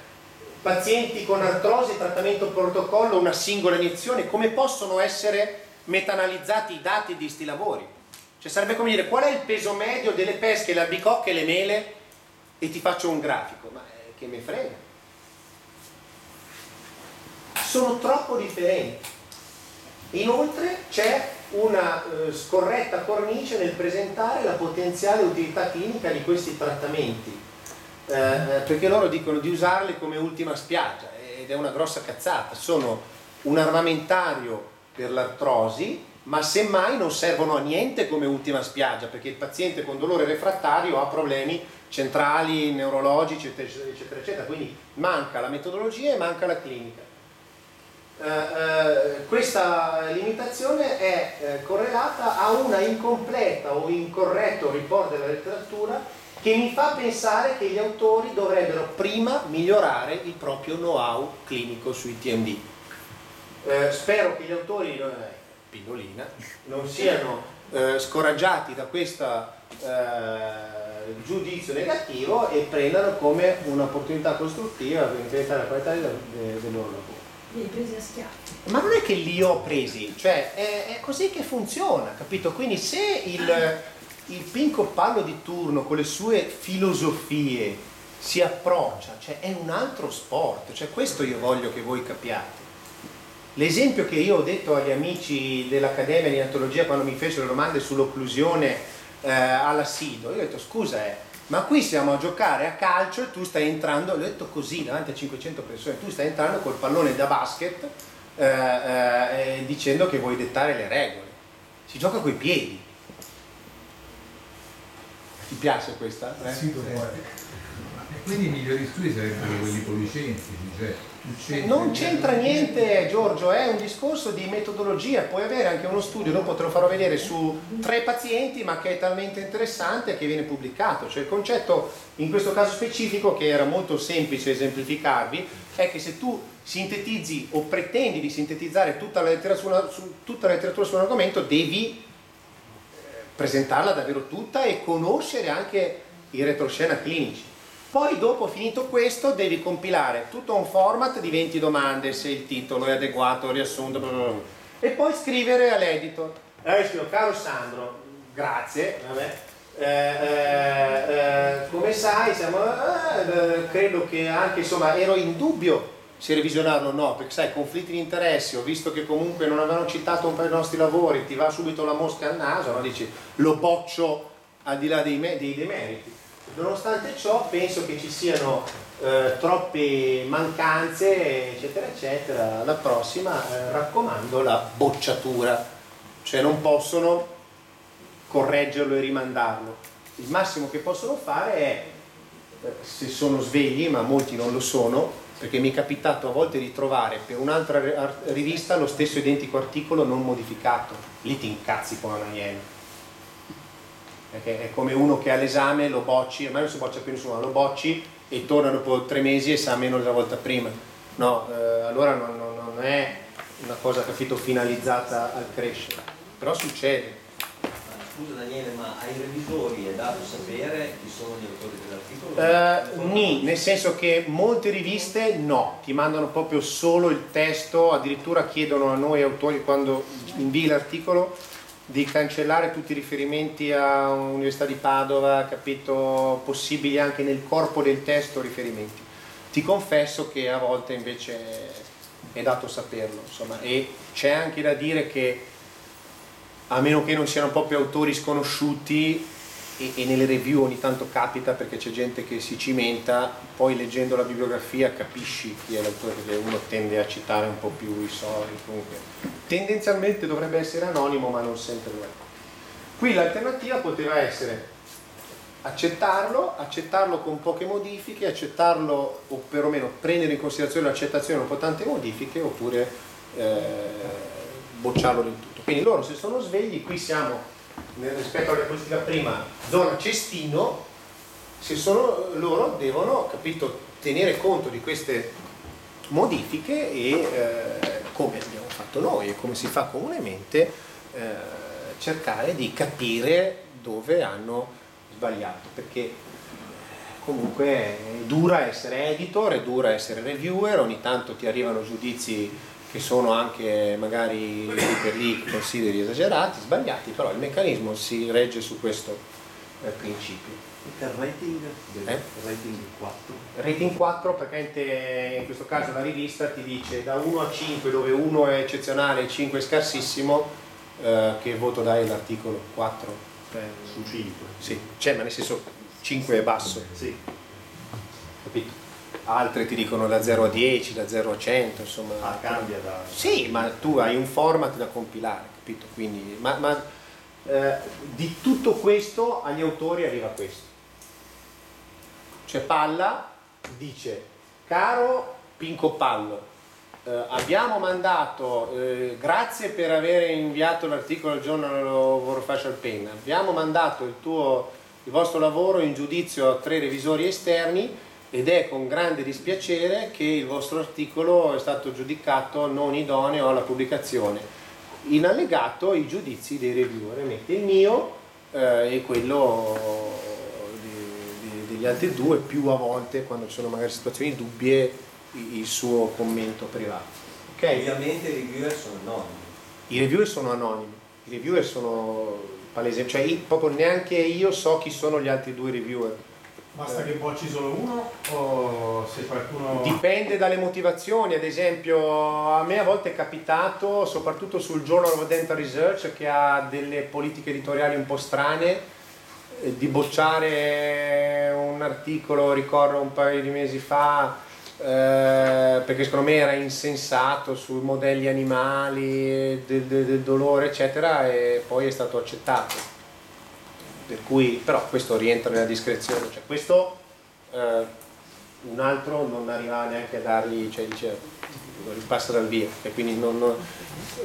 pazienti con artrosi, trattamento protocollo, una singola iniezione. Come possono essere meta-analizzati i dati di sti lavori? Cioè sarebbe come dire qual è il peso medio delle pesche, le albicocche, le mele, e ti faccio un grafico, ma eh, che me frega. Sono troppo differenti. Inoltre c'è una eh, scorretta cornice nel presentare la potenziale utilità clinica di questi trattamenti, eh, perché loro dicono di usarli come ultima spiaggia, ed è una grossa cazzata. Sono un armamentario per l'artrosi, ma semmai non servono a niente come ultima spiaggia, perché il paziente con dolore refrattario ha problemi centrali, neurologici, eccetera, eccetera, eccetera. Quindi manca la metodologia e manca la clinica. Uh, uh, questa limitazione è uh, correlata a una incompleta o incorretto riporto della letteratura che mi fa pensare che gli autori dovrebbero prima migliorare il proprio know-how clinico sui T M D. Uh, spero che gli autori, eh, pillolina, non siano uh, scoraggiati da questo uh, giudizio negativo e prendano come un'opportunità costruttiva per implementare la qualità del, del loro lavoro. Li hai presi a schiaffi. Ma non è che li ho presi, cioè è, è così che funziona, capito? Quindi se il, il pinco pallo di turno con le sue filosofie si approccia, cioè è un altro sport, cioè questo io voglio che voi capiate. L'esempio che io ho detto agli amici dell'Accademia di Antologia quando mi fecero domande sull'occlusione eh, alla Sido, io ho detto scusa eh, ma qui siamo a giocare a calcio e tu stai entrando, l'ho detto così davanti a cinquecento persone, tu stai entrando col pallone da basket eh, eh, dicendo che vuoi dettare le regole. Si gioca coi piedi. Ti piace questa? Eh? Sì, e quindi i migliori studi sarebbero quelli policentrici, cioè c'entra non c'entra niente, Giorgio, è un discorso di metodologia. Puoi avere anche uno studio, dopo te lo farò vedere, su tre pazienti, ma che è talmente interessante che viene pubblicato. Cioè il concetto in questo caso specifico, che era molto semplice esemplificarvi, è che se tu sintetizzi o pretendi di sintetizzare tutta la letteratura su, tutta la letteratura su un argomento, devi presentarla davvero tutta e conoscere anche i retroscena clinici. Poi dopo, finito questo, devi compilare tutto un format di venti domande, se il titolo è adeguato, riassunto, bla bla bla, e poi scrivere all'editor. Allora io scrivo: caro Sandro, grazie, vabbè, eh, eh, eh, come sai, siamo, eh, credo che anche, insomma, ero in dubbio se revisionarlo o no, perché sai, conflitti di interessi, ho visto che comunque non avevano citato un paio dei nostri lavori, ti va subito la mosca al naso, no? Dici, lo boccio al di là dei, me dei demeriti. Nonostante ciò penso che ci siano eh, troppe mancanze, eccetera eccetera. La prossima eh, raccomando la bocciatura, cioè non possono correggerlo e rimandarlo. Il massimo che possono fare è, se sono svegli, ma molti non lo sono, perché mi è capitato a volte di trovare per un'altra rivista lo stesso identico articolo non modificato. Lì ti incazzi come una iena. Perché è come uno che all'esame lo bocci, ormai non si boccia più nessuno, lo bocci e torna dopo tre mesi e sa meno della volta prima. No, eh, allora non, non, non è una cosa, capito, finalizzata al crescere, però succede. Scusa Daniele, ma ai revisori è dato sapere chi sono gli autori dell'articolo? Uh, Ni, nel senso che molte riviste no, ti mandano proprio solo il testo, addirittura chiedono a noi autori quando invii l'articolo di cancellare tutti i riferimenti a Università di Padova, capito, possibili anche nel corpo del testo riferimenti. Ti confesso che a volte invece è dato saperlo, insomma, e c'è anche da dire che, a meno che non siano proprio autori sconosciuti, e, e nelle review ogni tanto capita perché c'è gente che si cimenta, poi leggendo la bibliografia capisci chi è l'autore, perché uno tende a citare un po' più i soli, comunque tendenzialmente dovrebbe essere anonimo, ma non sempre lo è. Qui l'alternativa poteva essere accettarlo, accettarlo con poche modifiche, accettarlo o perlomeno prendere in considerazione l'accettazione con tante modifiche, oppure eh, bocciarlo del tutto. Quindi loro, se sono svegli, qui siamo, rispetto alla politica prima, zona cestino, se sono loro devono, capito, tenere conto di queste modifiche e, eh, come abbiamo fatto noi e come si fa comunemente, eh, cercare di capire dove hanno sbagliato, perché comunque è dura essere editor, è dura essere reviewer, ogni tanto ti arrivano giudizi che sono anche magari lì per lì che consideri esagerati, sbagliati, però il meccanismo si regge su questo eh, principio. E il rating? Eh? Il rating quattro? Rating quattro perché in questo caso la rivista ti dice da uno a cinque, dove uno è eccezionale e cinque è scarsissimo, eh, che voto dai all'articolo quattro? Eh, su cinque? Sì, cioè, ma nel senso cinque è basso. Sì. Capito? Altre ti dicono da zero a dieci, da zero a cento, insomma. Ah, cambia da... Sì, ma tu hai un format da compilare, capito? Quindi, ma ma eh, di tutto questo agli autori arriva questo. Cioè Palla dice: caro Pinco Pallo, eh, abbiamo mandato, eh, grazie per aver inviato l'articolo al Journal of Oral Facial Pain, abbiamo mandato il, tuo, il vostro lavoro in giudizio a tre revisori esterni, ed è con grande dispiacere che il vostro articolo è stato giudicato non idoneo alla pubblicazione. In allegato i giudizi dei reviewer, mette il mio eh, e quello di, di, degli altri due, più a volte quando ci sono magari situazioni dubbie il suo commento privato. Okay? Ovviamente i reviewer sono anonimi. I reviewer sono anonimi, i reviewer sono palese, cioè proprio neanche io so chi sono gli altri due reviewer. Basta che bocci solo uno o se qualcuno... Dipende dalle motivazioni, ad esempio a me a volte è capitato, soprattutto sul Journal of Dental Research, che ha delle politiche editoriali un po' strane, di bocciare un articolo, ricordo un paio di mesi fa, eh, perché secondo me era insensato sui modelli animali, del, del, del dolore eccetera, e poi è stato accettato. Per cui, però questo rientra nella discrezione, cioè questo eh, un altro non arriva neanche a dargli, cioè dice, passa dal via, e quindi non, non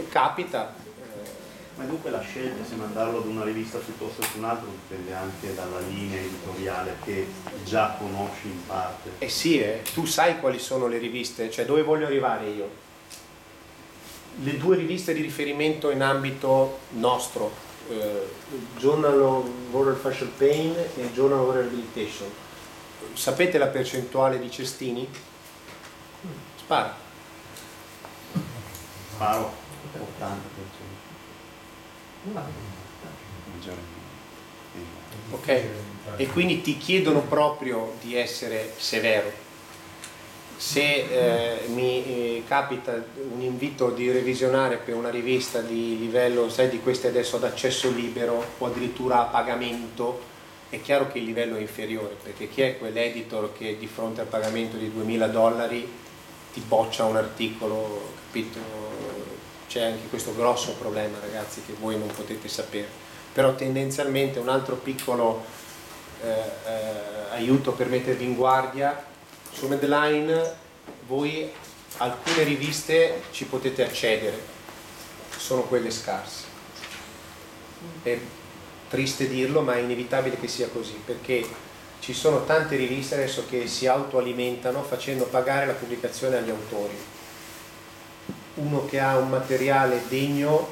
capita, eh, Ma dunque la scelta se mandarlo ad una rivista piuttosto che ad un'altra dipende anche dalla linea editoriale che già conosci in parte. Eh sì, eh. Tu sai quali sono le riviste, cioè dove voglio arrivare io. Le due riviste di riferimento in ambito nostro, eh, Journal of Oral Facial Pain e Journal of Oral Rehabilitation. Sapete la percentuale di cestini? Spara. Sparo. ottanta percento. Ok, e quindi ti chiedono proprio di essere severo. Se eh, mi eh, capita un invito di revisionare per una rivista di livello, sai, di queste adesso ad accesso libero o addirittura a pagamento, è chiaro che il livello è inferiore, perché chi è quell'editor che di fronte al pagamento di duemila dollari ti boccia un articolo, capito? C'è anche questo grosso problema, ragazzi, che voi non potete sapere, però tendenzialmente un altro piccolo eh, eh, aiuto per mettervi in guardia: su Medline voi alcune riviste ci potete accedere, sono quelle scarse, è triste dirlo ma è inevitabile che sia così, perché ci sono tante riviste adesso che si autoalimentano facendo pagare la pubblicazione agli autori. Uno che ha un materiale degno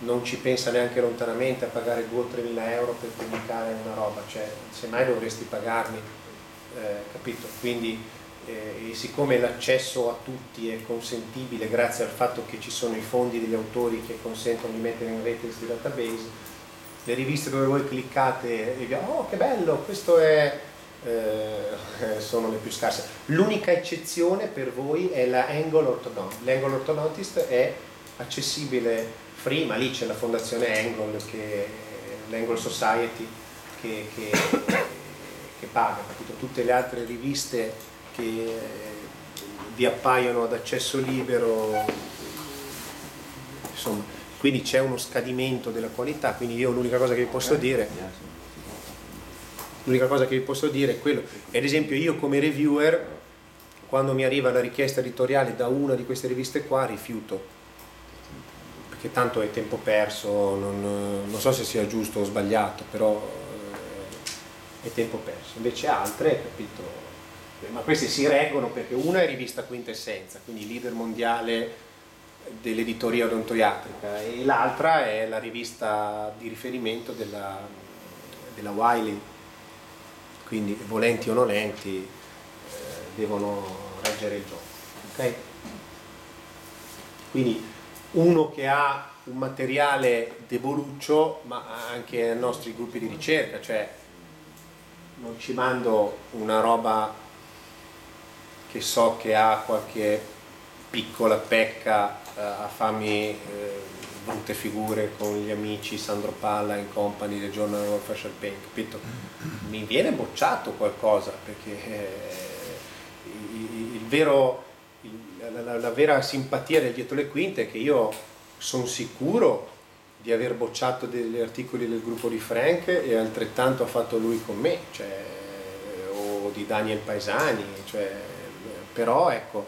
non ci pensa neanche lontanamente a pagare due o tre mila euro per pubblicare una roba, cioè semmai dovresti pagarmi, eh, capito? Quindi eh, siccome l'accesso a tutti è consentibile grazie al fatto che ci sono i fondi degli autori che consentono di mettere in rete questi database, le riviste dove voi cliccate e vi oh che bello, questo è... Eh, sono le più scarse. L'unica eccezione per voi è la Angle Orthodontist. L'Angle Orthodontist è accessibile free, ma lì c'è la fondazione Angle, che, l'Angle Society che, che, che paga, capito? Tutte le altre riviste che vi appaiono ad accesso libero, insomma, quindi c'è uno scadimento della qualità. Quindi io l'unica cosa che vi posso dire L'unica cosa che vi posso dire è quello. Ad esempio, io come reviewer, quando mi arriva la richiesta editoriale da una di queste riviste qua, rifiuto, perché tanto è tempo perso, non, non so se sia giusto o sbagliato, però eh, è tempo perso. Invece altre, capito, ma queste si reggono perché una è rivista Quintessenza, quindi leader mondiale dell'editoria odontoiatrica, e l'altra è la rivista di riferimento della, della Wiley. Quindi volenti o nolenti eh, devono reggere il gioco, okay? Quindi uno che ha un materiale deboluccio, ma anche ai nostri gruppi di ricerca, cioè non ci mando una roba che so che ha qualche piccola pecca eh, a farmi eh, brutte figure con gli amici Sandro Palla in company del Journal of Facial Pain, capito? Mi viene bocciato qualcosa, perché eh, il, il vero, il, la, la vera simpatia del dietro le quinte è che io sono sicuro di aver bocciato degli articoli del gruppo di Frank, e altrettanto ha fatto lui con me, cioè, o di Daniel Paesani, cioè, però ecco,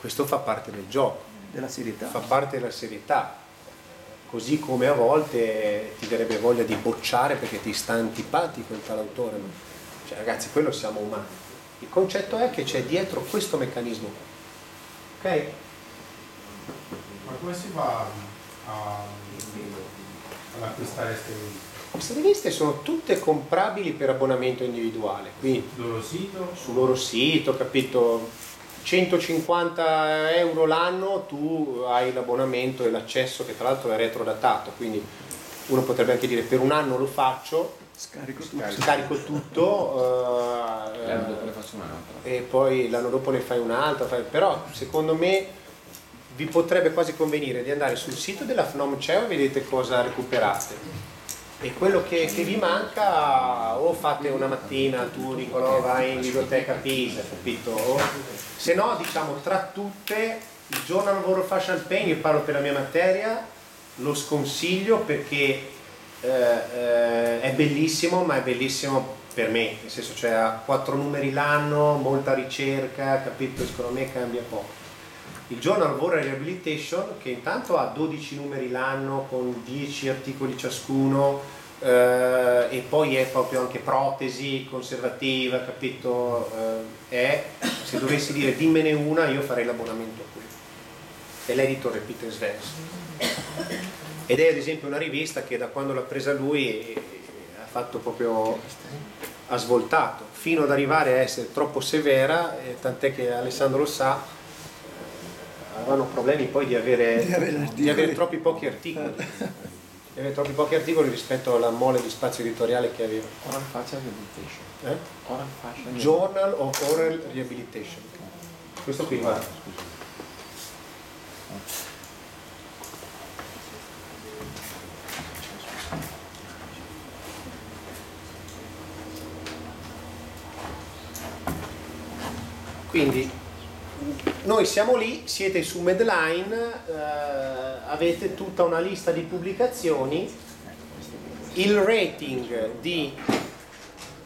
questo fa parte del gioco, della serietà. Fa parte della serietà. Così come a volte ti darebbe voglia di bocciare perché ti sta antipatico il tal autore, cioè ragazzi, quello siamo umani. Il concetto è che c'è dietro questo meccanismo, ok? Ma come si fa ad acquistare queste riviste? Queste riviste sono tutte comprabili per abbonamento individuale, quindi sul loro sito, sul loro sito, capito? centocinquanta euro l'anno tu hai l'abbonamento e l'accesso, che tra l'altro è retrodatato, quindi uno potrebbe anche dire per un anno lo faccio, scarico tutto, scarico tutto eh, l'anno dopo ne faccio un'altra e poi l'anno dopo ne fai un'altra, però secondo me vi potrebbe quasi convenire di andare sul sito della FNOMCEO e vedete cosa recuperate. E quello che, che vi manca, o fate una mattina tu Nicolò vai in biblioteca Pisa, capito? O, se no, diciamo, tra tutte, il Journal of Oral Facial Pain, io parlo per la mia materia, lo sconsiglio perché eh, eh, è bellissimo, ma è bellissimo per me, nel senso, cioè ha quattro numeri l'anno, molta ricerca, capito? Secondo me cambia poco. il Journal of Oral Rehabilitation, che intanto ha dodici numeri l'anno con dieci articoli ciascuno, eh, e poi è proprio anche protesi conservativa, capito? Eh, è, se dovessi dire dimmene una, io farei l'abbonamento qui. E l'editore è Peter Svensson. Ed è ad esempio una rivista che da quando l'ha presa lui ha fatto proprio, ha svoltato, fino ad arrivare a essere troppo severa, eh, tant'è che Alessandro lo sa, avevano problemi poi di avere, di avere, di avere troppi pochi articoli di avere troppi pochi articoli rispetto alla mole di spazio editoriale che aveva. Oral Facial Rehabilitation, eh? Oral Facial Journal of Oral Rehabilitation, questo qui, guarda, quindi noi siamo lì, siete su Medline, eh, avete tutta una lista di pubblicazioni, il rating di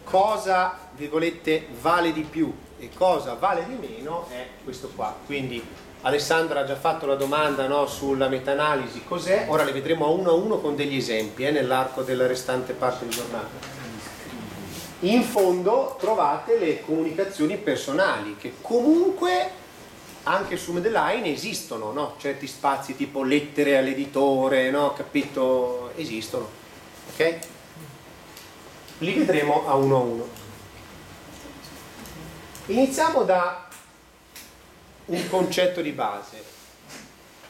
cosa, virgolette, vale di più e cosa vale di meno è questo qua. Quindi Alessandra ha già fatto la domanda, no, sulla meta-analisi, cos'è? Ora le vedremo a uno a uno con degli esempi, eh, nell'arco della restante parte di giornata. In fondo trovate le comunicazioni personali, che comunque anche su Medline esistono, no? Certi spazi tipo lettere all'editore, no? Capito? Esistono, ok? Li vedremo a uno a uno. Iniziamo da un concetto di base.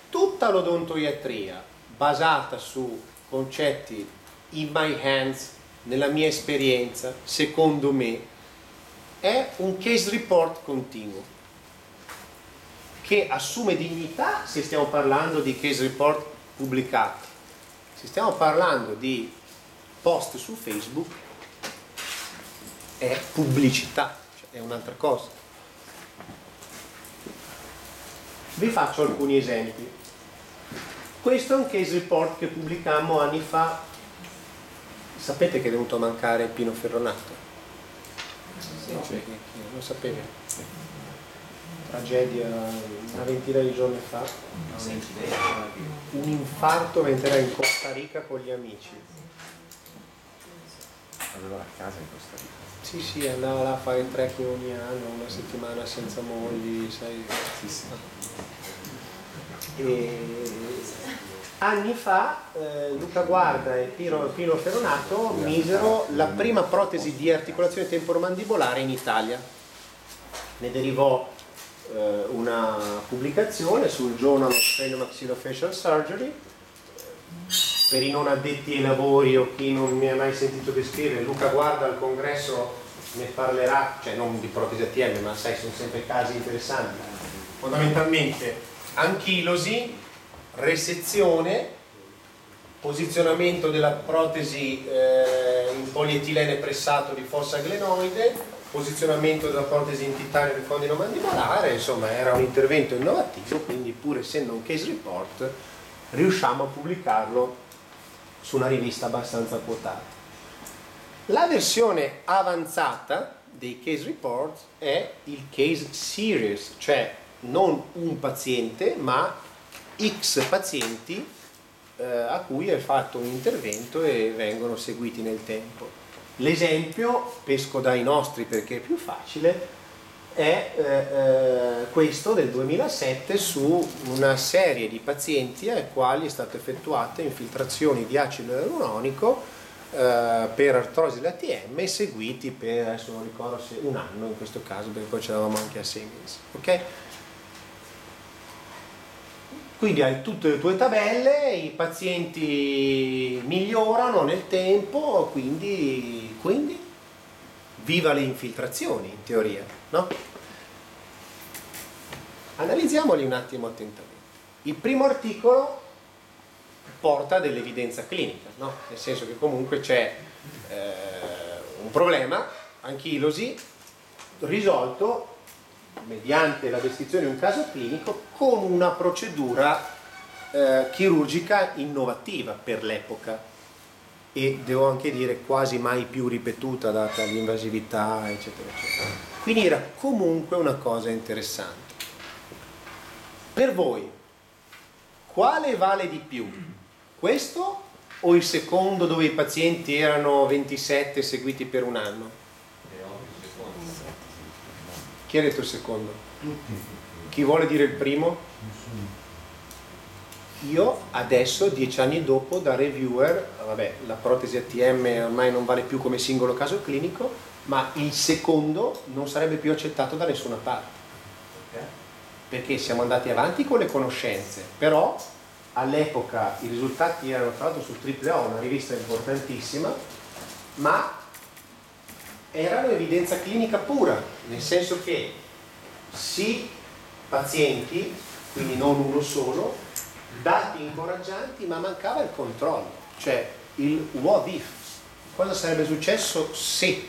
Tutta l'odontoiatria basata su concetti in my hands, nella mia esperienza, secondo me, è un case report continuo, che assume dignità se stiamo parlando di case report pubblicati. Se stiamo parlando di post su Facebook, è pubblicità, cioè è un'altra cosa. Vi faccio alcuni esempi. Questo è un case report che pubblicammo anni fa. Sapete che è venuto a mancare Pino Ferronato? No, cioè, lo sapete? Tragedia una ventina di giorni fa, un infarto mentre era in Costa Rica con gli amici. Aveva a casa in Costa Rica? Sì, sì, andava là a fare il trekking ogni anno, una settimana senza mogli, sai. Sì, sì. E anni fa eh, Luca Guarda e Pino, Pino Ferronato misero la prima protesi di articolazione temporomandibolare in Italia. Ne derivò una pubblicazione sul Journal of Craniomaxillofacial Surgery. Per i non addetti ai lavori o chi non mi ha mai sentito descrivere, Luca Guarda al congresso ne parlerà, cioè non di protesi A T M, ma sai, sono sempre casi interessanti. Fondamentalmente anchilosi, resezione, posizionamento della protesi eh, in polietilene pressato di fossa glenoide, posizionamento della protesi in titanio del condilo mandibolare. Insomma, era un intervento innovativo, quindi pur essendo un case report riusciamo a pubblicarlo su una rivista abbastanza quotata. La versione avanzata dei case report è il case series, cioè non un paziente ma X pazienti eh, a cui è fatto un intervento e vengono seguiti nel tempo. L'esempio, pesco dai nostri perché è più facile, è eh, eh, questo del duemilasette su una serie di pazienti ai quali è stata effettuata infiltrazioni di acido ialuronico eh, per artrosi dell'A T M, seguiti per, adesso non ricordo se un anno in questo caso, perché poi ce l'avamo anche a sei mesi. Okay? Quindi hai tutte le tue tabelle, i pazienti migliorano nel tempo, quindi, quindi viva le infiltrazioni in teoria, no? Analizziamoli un attimo attentamente. Il primo articolo porta dell'evidenza clinica, no? Nel senso che comunque c'è eh, un problema, anchilosi, risolto mediante la descrizione di un caso clinico con una procedura eh, chirurgica innovativa per l'epoca e devo anche dire quasi mai più ripetuta data l'invasività eccetera eccetera. Quindi era comunque una cosa interessante. Per voi, quale vale di più? Questo o il secondo, dove i pazienti erano ventisette seguiti per un anno? Chi ha detto il secondo? Chi vuole dire il primo? Io adesso, dieci anni dopo, da reviewer, vabbè, la protesi A T M ormai non vale più come singolo caso clinico, ma il secondo non sarebbe più accettato da nessuna parte. Perché siamo andati avanti con le conoscenze, però all'epoca i risultati erano, tra l'altro, su tripla A, una rivista importantissima, ma erano evidenza clinica pura, nel senso che sì, pazienti, quindi non uno solo, dati incoraggianti, ma mancava il controllo, cioè il what if, cosa sarebbe successo se,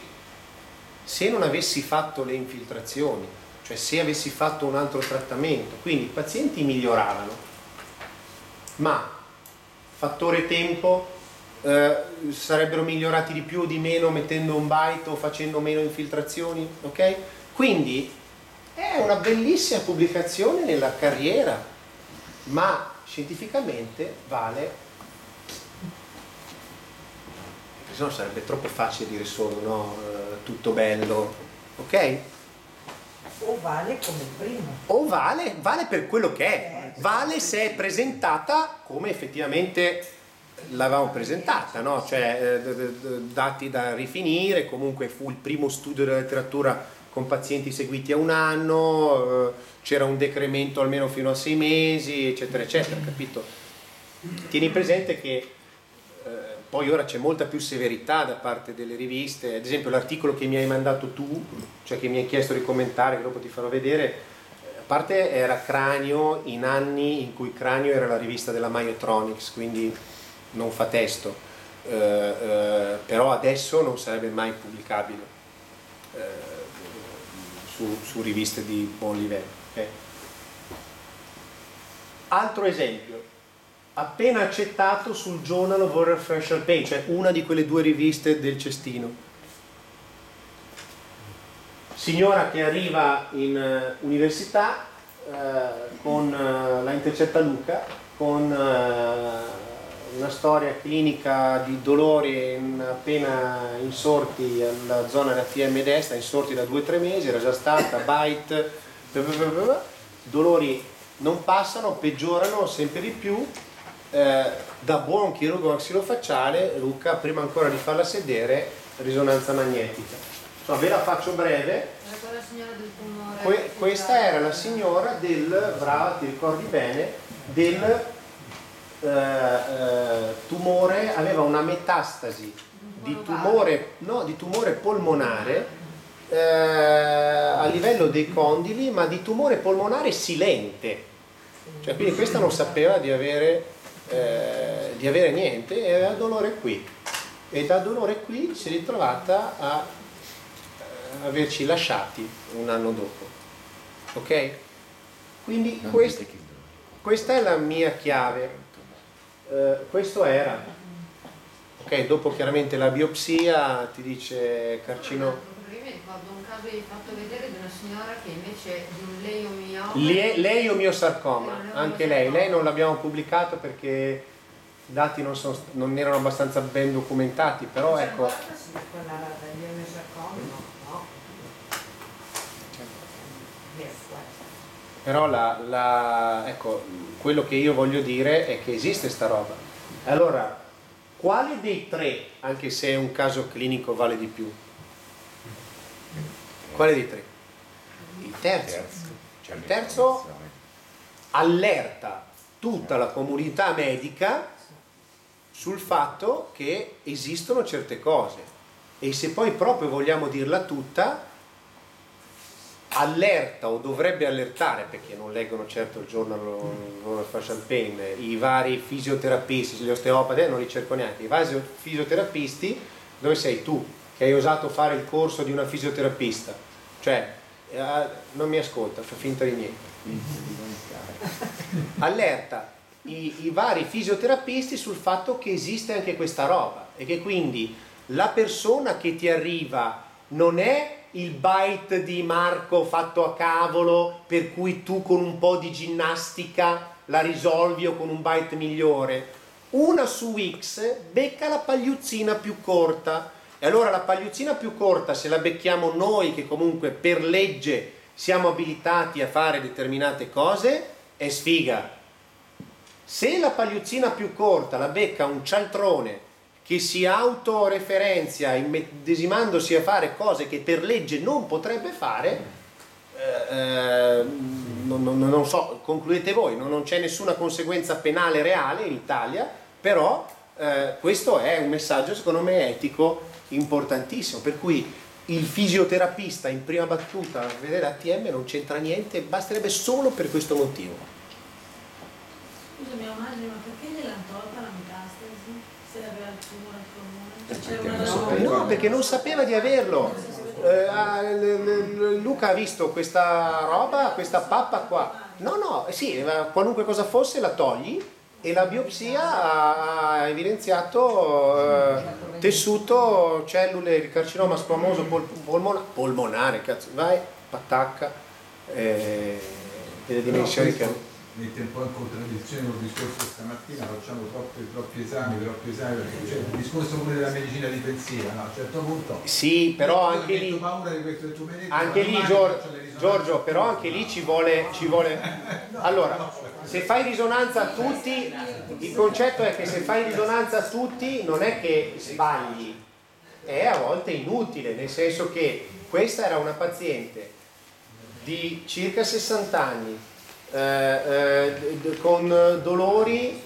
se non avessi fatto le infiltrazioni, cioè se avessi fatto un altro trattamento. Quindi i pazienti miglioravano, ma fattore tempo, eh, sarebbero migliorati di più o di meno mettendo un bite o facendo meno infiltrazioni, ok? Quindi è una bellissima pubblicazione nella carriera, ma scientificamente vale, perché sennò sarebbe troppo facile dire solo, no, eh, tutto bello, ok? O vale come prima. O vale, vale per quello che è, vale se è presentata come effettivamente l'avevamo presentata, no? Cioè, dati da rifinire, comunque fu il primo studio della letteratura con pazienti seguiti a un anno, c'era un decremento almeno fino a sei mesi, eccetera, eccetera, capito? Tieni presente che eh, poi ora c'è molta più severità da parte delle riviste. Ad esempio l'articolo che mi hai mandato tu, cioè che mi hai chiesto di commentare, che dopo ti farò vedere, a parte era Cranio, in anni in cui Cranio era la rivista della Myotronics, quindi non fa testo, eh, eh, però adesso non sarebbe mai pubblicabile. Eh, Su, su riviste di buon livello, okay? Altro esempio, appena accettato sul Journal of Oral Facial Pain, cioè una di quelle due riviste del cestino. Signora che arriva in uh, università uh, con uh, la intercetta Luca, con uh, una storia clinica di dolori in, appena insorti alla zona della T M destra, insorti da due o tre mesi, era già stata, bite, dolori non passano, peggiorano sempre di più, eh, da buon chirurgo maxillofacciale, Luca, prima ancora di farla sedere, risonanza magnetica. Insomma, ve la faccio breve. Era la signora del tumore. Que questa era la signora del, brava, ti ricordi bene, del... Uh, uh, tumore, aveva una metastasi di tumore, no, di tumore polmonare uh, a livello dei condili, ma di tumore polmonare silente, cioè quindi questa non sapeva di avere, uh, di avere niente, e aveva dolore qui, e da dolore qui si è ritrovata a uh, averci lasciati un anno dopo, ok? Quindi quest questa è la mia chiave. Uh, questo era, ok, dopo chiaramente la biopsia ti dice carcinoma. Io mi ricordo un caso che hai fatto vedere di una signora che invece di un leiomioma, Le, leiomiosarcoma, anche lei, lei non l'abbiamo pubblicato perché i dati non, sono, non erano abbastanza ben documentati, però ecco. Però la, la, ecco, quello che io voglio dire è che esiste sta roba. Allora, quale dei tre, anche se è un caso clinico, vale di più? Quale dei tre? Il terzo. Il terzo allerta tutta la comunità medica sul fatto che esistono certe cose. E se poi proprio vogliamo dirla tutta, allerta, o dovrebbe allertare, perché non leggono certo il giorno della Facial Pain, i vari fisioterapisti, gli osteopati, eh, non li cerco neanche, i vari fisioterapisti, dove sei tu che hai osato fare il corso di una fisioterapista? Cioè, eh, non mi ascolta, fa finta di niente. Allerta i, i vari fisioterapisti sul fatto che esiste anche questa roba, e che quindi la persona che ti arriva non è il bite di Marco fatto a cavolo per cui tu con un po' di ginnastica la risolvi o con un bite migliore. Una su X becca la pagliuzzina più corta, e allora la pagliuzzina più corta, se la becchiamo noi che comunque per legge siamo abilitati a fare determinate cose, è sfiga. Se la pagliuzzina più corta la becca un cialtrone che si autoreferenzia immedesimandosi a fare cose che per legge non potrebbe fare, eh, non, non, non so, concludete voi, non, non c'è nessuna conseguenza penale reale in Italia, però eh, questo è un messaggio secondo me etico importantissimo, per cui il fisioterapista in prima battuta a vedere A T M non c'entra niente, basterebbe solo per questo motivo. Scusami, Omaglia, ma perché gliel'hanno tolta la metastasi? Se l'aveva il tumore al polmone? No, perché non sapeva di averlo. Eh, Luca ha visto questa roba, questa pappa qua. No, no, sì, qualunque cosa fosse la togli, e la biopsia ha evidenziato eh, tessuto, cellule di carcinoma squamoso pol polmonare, polmonare, cazzo, vai, patacca, eh, delle dimensioni che hanno. Mette un po' in contraddizione con il discorso stamattina, facciamo troppi, troppi esami, troppi esami, perché cioè, il discorso pure della medicina difensiva, no? A un certo punto... Sì, però anche lì... Di questo, detto, anche lì, Gior Giorgio, però anche lì ci vuole... Ci vuole... No, allora, no, se fai risonanza a tutti, il concetto è che se fai risonanza a tutti non è che sbagli, è a volte inutile, nel senso che questa era una paziente di circa sessanta anni, Eh, eh, con dolori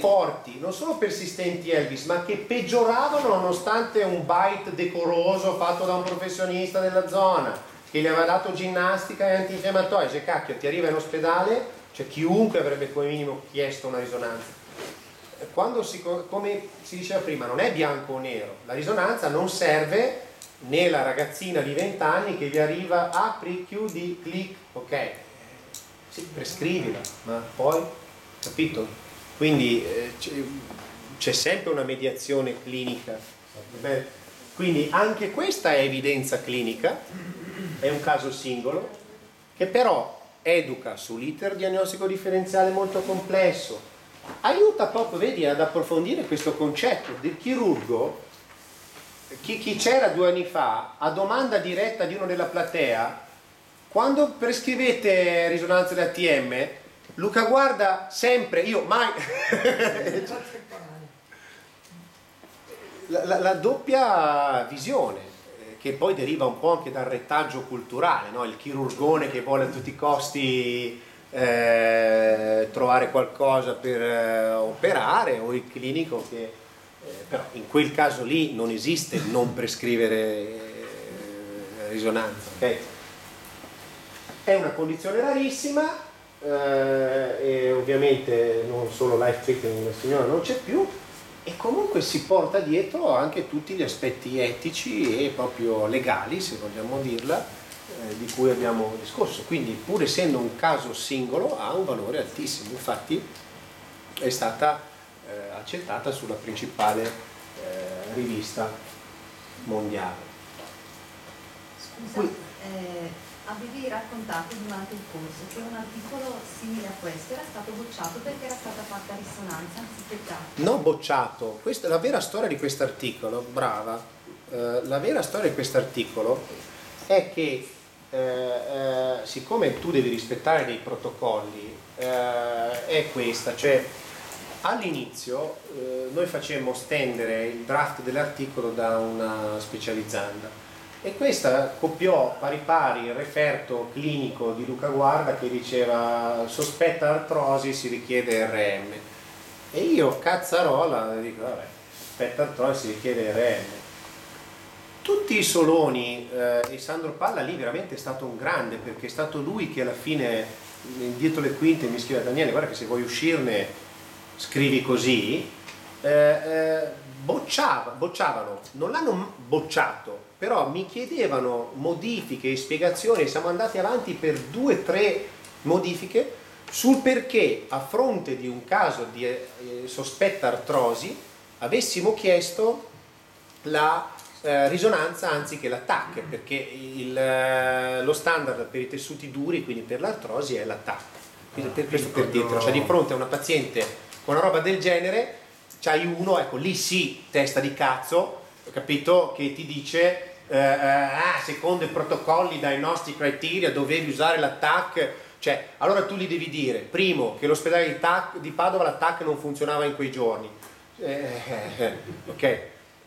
forti, non solo persistenti Elvis, ma che peggioravano nonostante un bite decoroso fatto da un professionista della zona che gli aveva dato ginnastica e antinfiammatorio. Se cacchio ti arriva in ospedale, cioè chiunque avrebbe come minimo chiesto una risonanza. Quando si, come si diceva prima, non è bianco o nero, la risonanza non serve né la ragazzina di venti anni che vi arriva apri, chiudi, clic, ok, sì, prescrivila, ma poi, capito? Quindi eh, c'è sempre una mediazione clinica. Beh, quindi anche questa è evidenza clinica, è un caso singolo, che però educa sull'iter diagnostico differenziale molto complesso, aiuta proprio, vedi, ad approfondire questo concetto del chirurgo. Chi, chi c'era due anni fa, a domanda diretta di uno della platea, quando prescrivete risonanza dell'A T M, Luca Guarda sempre, io mai... la, la, la doppia visione, eh, che poi deriva un po' anche dal retaggio culturale, no? Il chirurgone che vuole a tutti i costi eh, trovare qualcosa per eh, operare, o il clinico che... Eh, però in quel caso lì non esiste non prescrivere eh, risonanza, ok? È una condizione rarissima, eh, e ovviamente non solo life treatment, la signora non c'è più, e comunque si porta dietro anche tutti gli aspetti etici e proprio legali, se vogliamo dirla, eh, di cui abbiamo discorso. Quindi pur essendo un caso singolo ha un valore altissimo, infatti è stata eh, accettata sulla principale eh, rivista mondiale. Scusa, Qui, eh... avevi raccontato durante il corso che un articolo simile a questo era stato bocciato perché era stata fatta risonanza anziché TAC. No, bocciato. Questa è la vera storia di quest'articolo, brava. Eh, la vera storia di quest'articolo è che eh, eh, siccome tu devi rispettare dei protocolli, eh, è questa, cioè all'inizio eh, noi facemmo stendere il draft dell'articolo da una specializzanda. E questa copiò pari pari il referto clinico di Luca Guarda che diceva sospetta artrosi, si richiede R M. E io, cazzarola, dico vabbè, sospetta artrosi, si richiede R M. Tutti i soloni, eh, e Sandro Palla lì veramente è stato un grande, perché è stato lui che alla fine, dietro le quinte, mi scrive: Daniele, guarda che se vuoi uscirne scrivi così, eh, eh, bocciava, bocciavano, non l'hanno bocciato, però mi chiedevano modifiche e spiegazioni, e siamo andati avanti per due o tre modifiche sul perché, a fronte di un caso di eh, sospetta artrosi, avessimo chiesto la eh, risonanza anziché l'attacco, perché il, eh, lo standard per i tessuti duri, quindi per l'artrosi, è l'attacco. Quindi per questo per dietro, cioè di fronte a una paziente con una roba del genere, c'hai uno, ecco lì sì, testa di cazzo, capito? Che ti dice eh, ah, secondo i protocolli dai nostri criteria dovevi usare l'attack, cioè allora tu gli devi dire, primo, che l'ospedale di, Tac, di Padova l'attack non funzionava in quei giorni, eh, ok?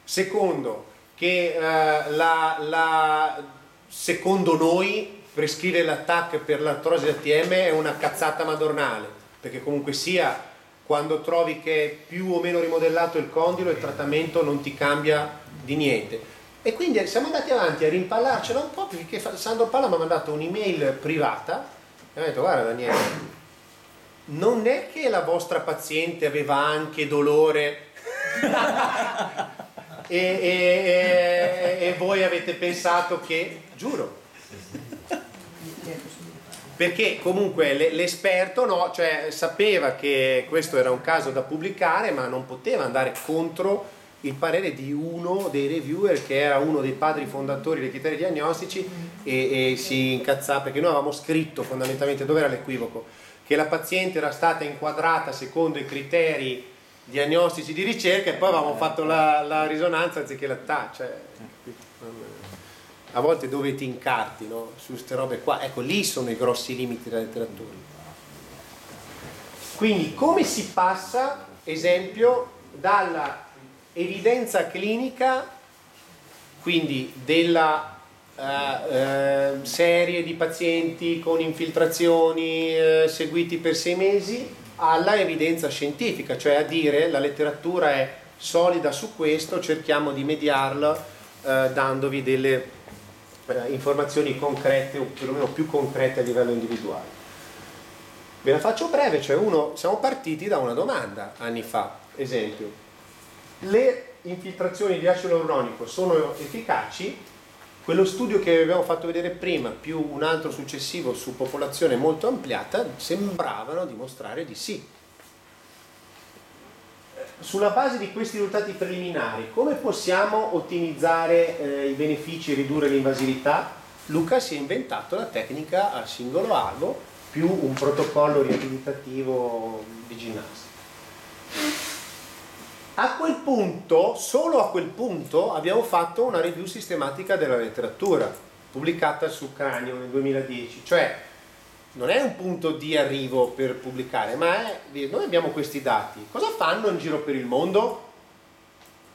Secondo, che eh, la, la, secondo noi prescrivere l'attack per l'artrosi A T M è una cazzata madornale, perché comunque sia, quando trovi che è più o meno rimodellato il condilo, il trattamento non ti cambia di niente. E quindi siamo andati avanti a rimpallarcela un po', perché Sandro Palla mi ha mandato un'email privata e mi ha detto: guarda Daniele, non è che la vostra paziente aveva anche dolore e, e, e, e voi avete pensato che... Giuro, perché comunque l'esperto, no, cioè, sapeva che questo era un caso da pubblicare, ma non poteva andare contro il parere di uno dei reviewer, che era uno dei padri fondatori dei criteri diagnostici, e, e si incazzava perché noi avevamo scritto fondamentalmente, dove era l'equivoco, che la paziente era stata inquadrata secondo i criteri diagnostici di ricerca, e poi avevamo fatto la, la risonanza anziché l'attacco, cioè, a volte dove ti incarti, no? Su queste robe qua, ecco lì sono i grossi limiti della letteratura. Quindi come si passa, esempio, dalla evidenza clinica, quindi della uh, uh, serie di pazienti con infiltrazioni uh, seguiti per sei mesi, alla evidenza scientifica, cioè a dire la letteratura è solida su questo, cerchiamo di mediarla uh, dandovi delle informazioni concrete, o perlomeno più concrete a livello individuale. Ve la faccio breve, cioè uno, siamo partiti da una domanda anni fa, esempio: le infiltrazioni di acido ialuronico sono efficaci? Quello studio che abbiamo fatto vedere prima, più un altro successivo su popolazione molto ampliata, sembravano dimostrare di sì. Sulla base di questi risultati preliminari, come possiamo ottimizzare eh, i benefici e ridurre l'invasività? Luca si è inventato la tecnica al singolo albo più un protocollo riabilitativo di ginnastica. A quel punto, solo a quel punto, abbiamo fatto una review sistematica della letteratura pubblicata su Cranio nel duemiladieci, cioè non è un punto di arrivo per pubblicare, ma è, noi abbiamo questi dati, cosa fanno in giro per il mondo?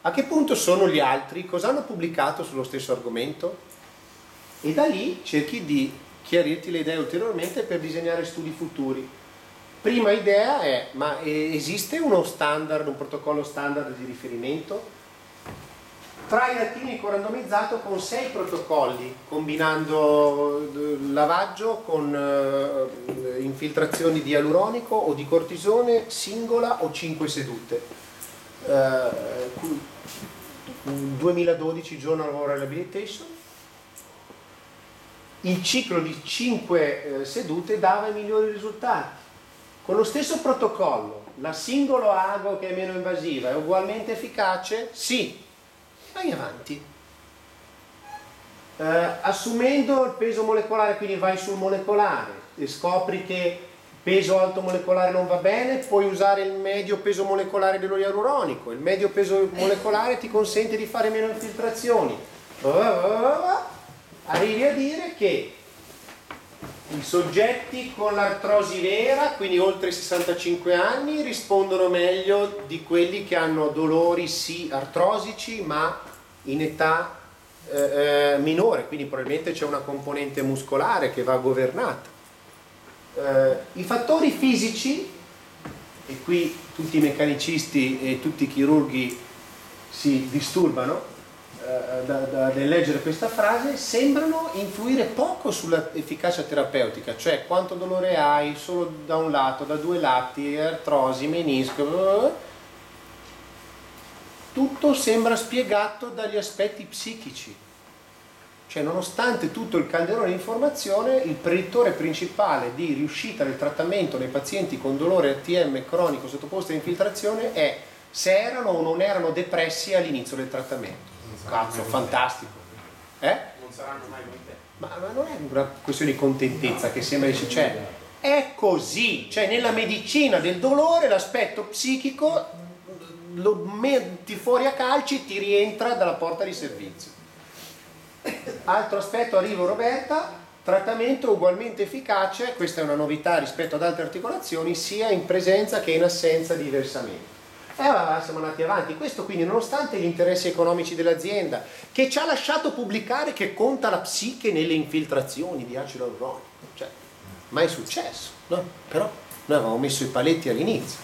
A che punto sono gli altri? Cosa hanno pubblicato sullo stesso argomento? E da lì cerchi di chiarirti le idee ulteriormente per disegnare studi futuri. Prima idea è: ma esiste uno standard, un protocollo standard di riferimento? Trial clinico randomizzato con sei protocolli, combinando lavaggio con infiltrazioni di ialuronico o di cortisone, singola o cinque sedute. duemiladodici Journal of Oral Rehabilitation. Il ciclo di cinque sedute dava i migliori risultati. Con lo stesso protocollo, la singolo ago, che è meno invasiva, è ugualmente efficace? Sì. Vai avanti, eh, assumendo il peso molecolare, quindi vai sul molecolare e scopri che peso alto molecolare non va bene, puoi usare il medio peso molecolare dello ialuronico, il medio peso molecolare ti consente di fare meno infiltrazioni, arrivi a dire che i soggetti con l'artrosi vera, quindi oltre i sessantacinque anni, rispondono meglio di quelli che hanno dolori sì artrosici, ma in età eh, minore, quindi probabilmente c'è una componente muscolare che va governata. Eh, i fattori fisici, e qui tutti i meccanicisti e tutti i chirurghi si disturbano nel leggere questa frase, sembrano influire poco sull'efficacia terapeutica, cioè quanto dolore hai, solo da un lato, da due lati, artrosi, menisco, tutto sembra spiegato dagli aspetti psichici, cioè nonostante tutto il calderone di informazione, il predittore principale di riuscita nel trattamento dei pazienti con dolore A T M cronico sottoposto a infiltrazione è se erano o non erano depressi all'inizio del trattamento. Cazzo, fantastico. Eh? Non saranno mai con te. Ma, ma non è una questione di contentezza, no, che sembra che c'è. È così, cioè nella medicina del dolore l'aspetto psichico lo metti fuori a calci e ti rientra dalla porta di servizio. Altro aspetto, arrivo Roberta, trattamento ugualmente efficace, questa è una novità rispetto ad altre articolazioni, sia in presenza che in assenza di versamento. E eh, siamo andati avanti, questo quindi nonostante gli interessi economici dell'azienda, che ci ha lasciato pubblicare che conta la psiche nelle infiltrazioni di acido ialuronico, cioè mai successo, no? Però noi avevamo messo i paletti all'inizio,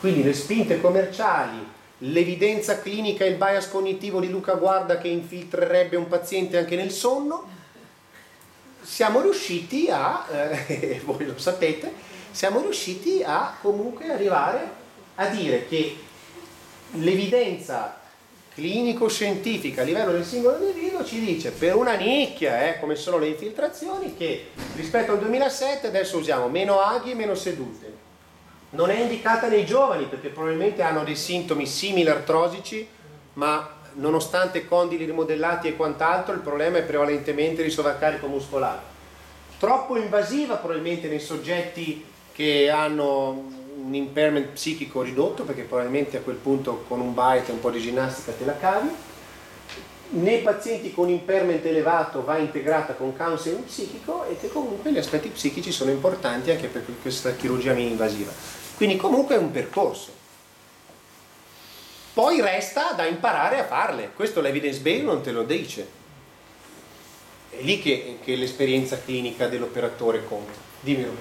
quindi le spinte commerciali, l'evidenza clinica e il bias cognitivo di Luca Guarda che infiltrerebbe un paziente anche nel sonno, siamo riusciti a, eh, voi lo sapete, siamo riusciti a comunque arrivare a dire che l'evidenza clinico-scientifica a livello del singolo individuo ci dice, per una nicchia, eh, come sono le infiltrazioni, che rispetto al duemilasette adesso usiamo meno aghi e meno sedute. Non è indicata nei giovani perché probabilmente hanno dei sintomi simili artrosici, ma nonostante condili rimodellati e quant'altro, il problema è prevalentemente di sovraccarico muscolare. Troppo invasiva probabilmente nei soggetti che hanno un impairment psichico ridotto, perché probabilmente a quel punto con un bite e un po' di ginnastica te la cavi. Nei pazienti con impairment elevato va integrata con counseling psichico, e che comunque gli aspetti psichici sono importanti anche per questa chirurgia mini-invasiva. Quindi comunque è un percorso. Poi resta da imparare a farle, questo l'evidence base non te lo dice. È lì che, che l'esperienza clinica dell'operatore conta. Dimmi. No, io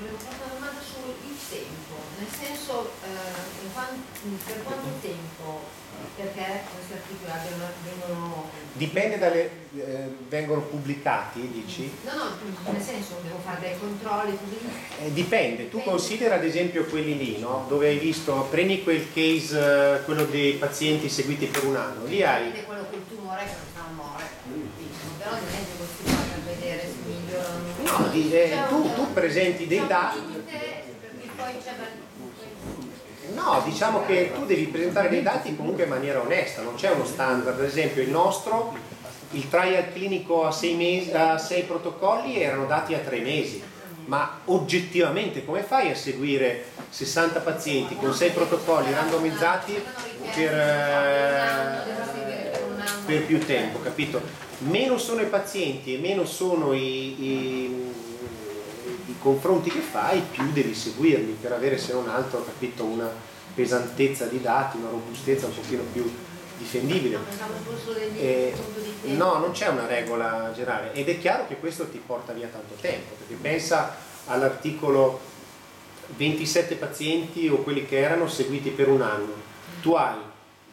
volevo fare una domanda sul tempo, nel senso eh, in quanto, per quanto tempo, perché questi articoli vengono... Dipende dalle... Eh, vengono pubblicati, dici? No, no, nel senso devo fare dei controlli, così... Eh, dipende, tu dipende. Considera ad esempio quelli lì, no? Dove hai visto, prendi quel case, eh, quello dei pazienti seguiti per un anno, lì hai... Dipende quello col tumore che non fa amore, mm. Però non è possibile per vedere se migliorano... No, di, eh, tu, un... tu presenti dei dati... No, diciamo che tu devi presentare dei dati comunque in maniera onesta, non c'è uno standard. Ad esempio il nostro, il trial clinico a sei, mesi, a sei protocolli erano dati a tre mesi, ma oggettivamente come fai a seguire sessanta pazienti con sei protocolli randomizzati per, per più tempo, capito? Meno sono i pazienti e meno sono i... i confronti che fai, più devi seguirli per avere se non altro, capito, una pesantezza di dati, una robustezza un pochino più difendibile. Eh, no, non c'è una regola generale ed è chiaro che questo ti porta via tanto tempo, perché pensa all'articolo ventisette pazienti o quelli che erano seguiti per un anno, tu hai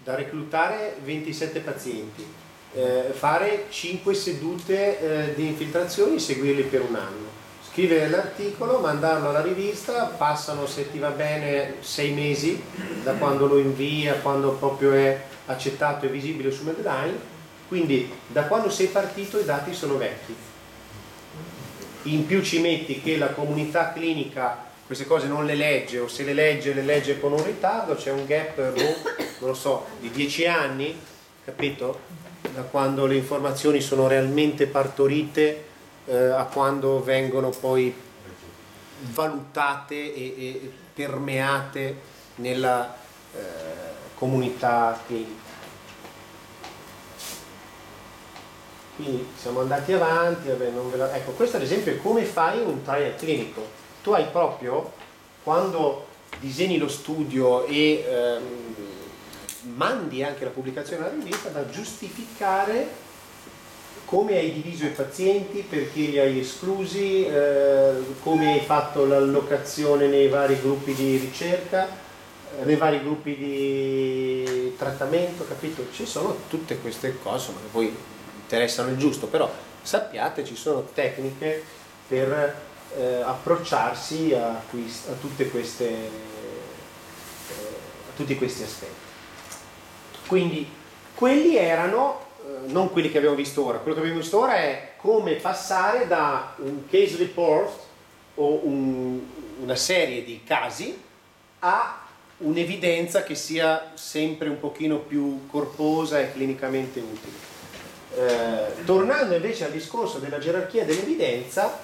da reclutare ventisette pazienti, eh, fare cinque sedute eh, di infiltrazioni e seguirli per un anno. Scrivere l'articolo, mandarlo alla rivista, passano se ti va bene sei mesi da quando lo invia, quando proprio è accettato e visibile su Medline, quindi da quando sei partito i dati sono vecchi. In più ci metti che la comunità clinica queste cose non le legge, o se le legge le legge con un ritardo, c'è un gap, non lo so, di dieci anni, capito? Da quando le informazioni sono realmente partorite a quando vengono poi valutate e, e permeate nella eh, comunità clinica. Quindi siamo andati avanti, vabbè, non ve la... ecco, questo ad esempio è come fai un trial clinico. Tu hai proprio, quando disegni lo studio e ehm, mandi anche la pubblicazione alla rivista, da giustificare come hai diviso i pazienti, perché li hai esclusi, eh, come hai fatto l'allocazione nei vari gruppi di ricerca, eh, nei vari gruppi di trattamento, capito? Ci sono tutte queste cose, ma che poi interessano il giusto, però sappiate ci sono tecniche per eh, approcciarsi a, qui, a, tutte queste, eh, a tutti questi aspetti. Quindi quelli erano... non quelli che abbiamo visto ora, quello che abbiamo visto ora è come passare da un case report o un, una serie di casi a un'evidenza che sia sempre un pochino più corposa e clinicamente utile. Eh, tornando invece al discorso della gerarchia dell'evidenza,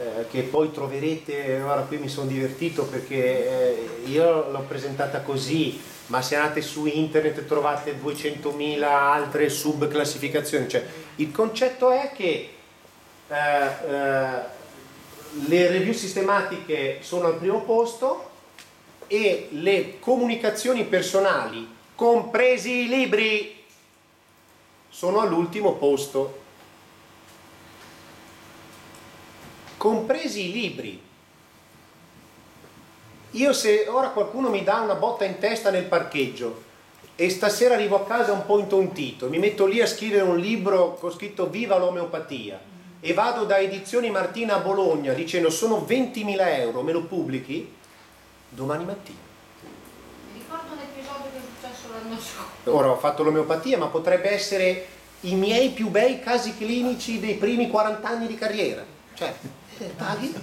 eh, che poi troverete, ora qui mi sono divertito perché eh, io l'ho presentata così, ma se andate su internet trovate duecentomila altre subclassificazioni, cioè il concetto è che eh, eh, le review sistematiche sono al primo posto e le comunicazioni personali, compresi i libri, sono all'ultimo posto. Compresi i libri. Io, se ora qualcuno mi dà una botta in testa nel parcheggio e stasera arrivo a casa un po' intontito, mi metto lì a scrivere un libro con scritto Viva l'omeopatia e vado da Edizioni Martina a Bologna dicendo sono ventimila euro, me lo pubblichi? Domani mattina. Mi ricordo un episodio che è successo l'anno scorso. Ora ho fatto l'omeopatia, ma potrebbe essere i miei più bei casi clinici dei primi quarant'anni di carriera. Cioè, paghi?